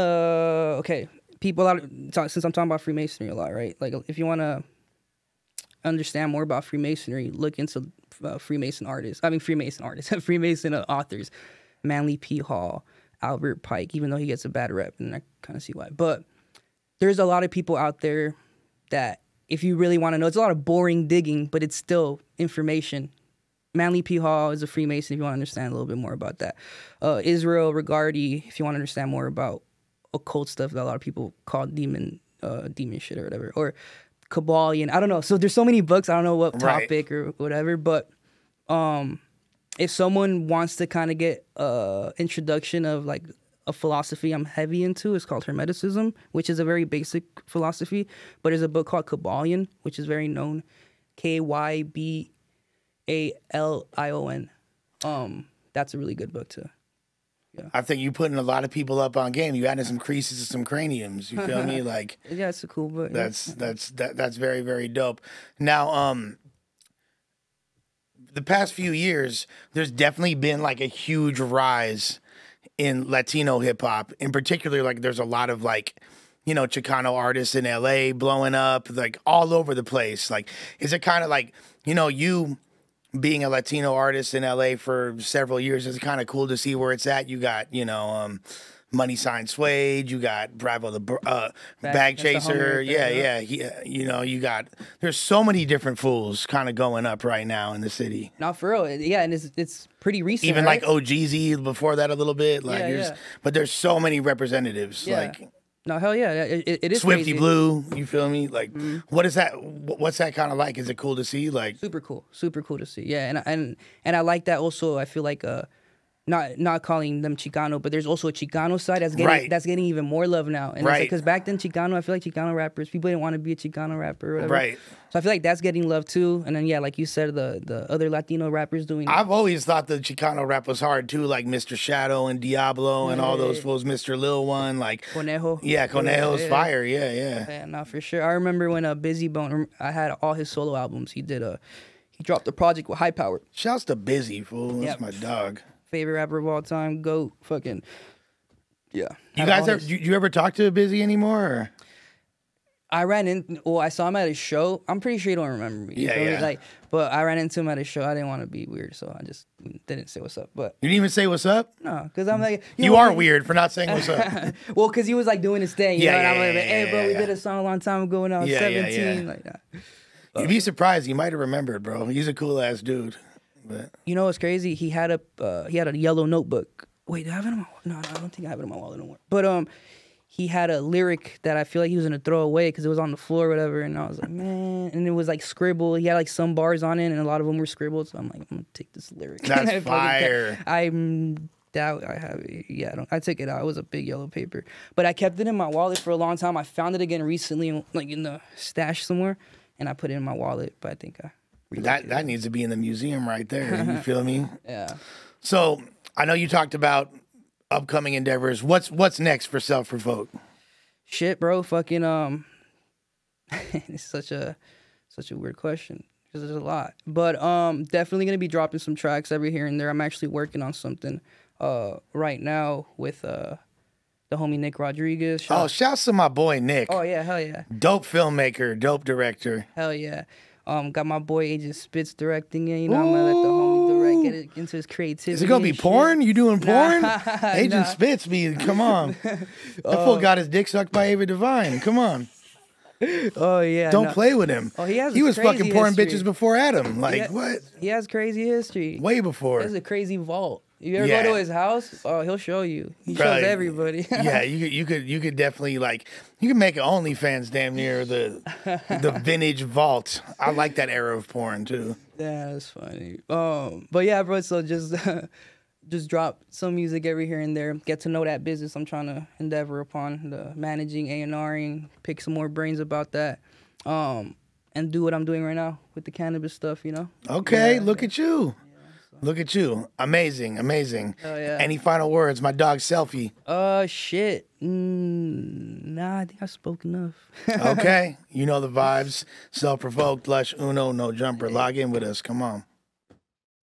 okay. People, a lot of, since I'm talking about Freemasonry a lot, right? Like, if you want to understand more about Freemasonry, look into uh, Freemason artists. I mean, Freemason artists, Freemason uh, authors. Manly P. Hall, Albert Pike, even though he gets a bad rep, and I kind of see why. But there's a lot of people out there that, if you really want to know, it's a lot of boring digging, but it's still information. Manly P. Hall is a Freemason, if you want to understand a little bit more about that. Uh, Israel Regardi, if you want to understand more about occult stuff that a lot of people call demon uh demon shit or whatever, or Kabalion, I don't know. So there's so many books, I don't know what topic right. or whatever, but um if someone wants to kind of get uh introduction of like a philosophy I'm heavy into, it's called Hermeticism, which is a very basic philosophy, but there's a book called Kabalion, which is very known, K Y B A L I O N. Um that's a really good book too. I think you're putting a lot of people up on game. You added some creases and some craniums. You feel me? Like, yeah, it's a cool book. That's that's that, that's very very dope. Now, um, the past few years, there's definitely been like a huge rise in Latino hip hop. In particular, like there's a lot of like, you know, Chicano artists in L A blowing up, like all over the place. Like, is it kind of like, you know, you being a Latino artist in L A for several years, is kind of cool to see where it's at. You got, you know, um, Money Sign Suede. You got Bravo the uh, Bag, Bag Chaser. Yeah, thing, yeah. He, uh, you know, you got, there's so many different fools kind of going up right now in the city. Not for real. Yeah, and it's, it's pretty recent. Even right? like O G Z before that a little bit. Like, yeah, yeah. But there's so many representatives. Yeah. Like, no, hell yeah. It, it is Swifty crazy. Blue, you feel me? Like, mm-hmm. what is that? What's that kind of like? Is it cool to see? Like, super cool. Super cool to see. Yeah, and and and I like that also. I feel like uh, not not calling them Chicano, but there's also a Chicano side that's getting right. that's getting even more love now. And right. Because like, back then, Chicano, I feel like Chicano rappers, people didn't want to be a Chicano rapper or whatever. Right. So I feel like that's getting love too. And then yeah, like you said, the the other Latino rappers doing. I've always thought the Chicano rap was hard too, like Mister Shadow and Diablo yeah, and all yeah, those yeah. fools. Mister Lil One, like Conejo. Yeah, Conejo's yeah, fire. Yeah, yeah. Yeah, no, for sure. I remember when uh, Bizzy Bone, I had all his solo albums. He did a, he dropped a project with High Power. Shouts to Bizzy, fool. That's yep. my dog. Favorite rapper of all time. Go fucking yeah. You guys ever? Do you ever talk to Bizzy anymore? Or? I ran in, well, I saw him at a show. I'm pretty sure you don't remember me. Yeah, you know, yeah. Like, but I ran into him at a show. I didn't want to be weird, so I just didn't say what's up. But you didn't even say what's up? No, because I'm like... You, you know, are like, weird for not saying what's up. Well, because he was like doing his thing. You yeah, know? Yeah, and I'm like, hey, yeah, bro, yeah, we yeah. did a song a long time ago when I was yeah, seventeen. Yeah, yeah. Like, nah. But, you'd be surprised. He might have remembered, bro. He's a cool-ass dude. But. You know what's crazy? He had a uh, he had a yellow notebook. Wait, do I have it on my wallet? No, no, I don't think I have it on my wallet anymore. But, um... he had a lyric that I feel like he was gonna throw away because it was on the floor or whatever, and I was like, man, and it was like scribble. He had like some bars on it, and a lot of them were scribbled. So I'm like, I'm gonna take this lyric. That's I fire. I doubt I have it. Yeah, I don't. I took it out. It was a big yellow paper, but I kept it in my wallet for a long time. I found it again recently, like in the stash somewhere, and I put it in my wallet. But I think I that that it. needs to be in the museum right there. You feel me? Yeah. So I know you talked about upcoming endeavors. What's what's next for Self Revolt? Shit, bro. Fucking um, it's such a such a weird question because there's a lot. But um, definitely gonna be dropping some tracks every here and there. I'm actually working on something uh right now with uh the homie Nick Rodriguez. Shout oh, shouts to my boy Nick. Oh yeah, hell yeah. Dope filmmaker, dope director. Hell yeah. Um, got my boy Agent Spitz directing it. You know, ooh. I'm gonna let the homie direct, get it into his creativity. Is it gonna be porn? Shit. You doing porn? Nah, Agent nah. Spitz, be come on. uh, that fool got his dick sucked by Ava Devine. Come on. Oh yeah. Don't no. play with him. Oh, he has. He was fucking pouring history. bitches before Adam. Like he ha what? He has crazy history. Way before. That's a crazy vault. You ever yeah. go to his house? Oh, he'll show you. He Probably. shows everybody. Yeah, you could, you could, you could definitely like. You can make an OnlyFans damn near the the vintage vault. I like that era of porn too. Yeah, that's funny. Um, but yeah, bro. So just. Just drop some music every here and there. Get to know that business I'm trying to endeavor upon, the managing, A and R-ing, pick some more brains about that, um, and do what I'm doing right now with the cannabis stuff, you know? Okay, yeah, look yeah. at you. Yeah, so. Look at you. Amazing, amazing. Oh, yeah. Any final words? My dog, Selfie. Uh, shit. Mm, nah, I think I spoke enough. Okay, you know the vibes. Self-provoked, Lush, Uno, No Jumper. Log in with us. Come on.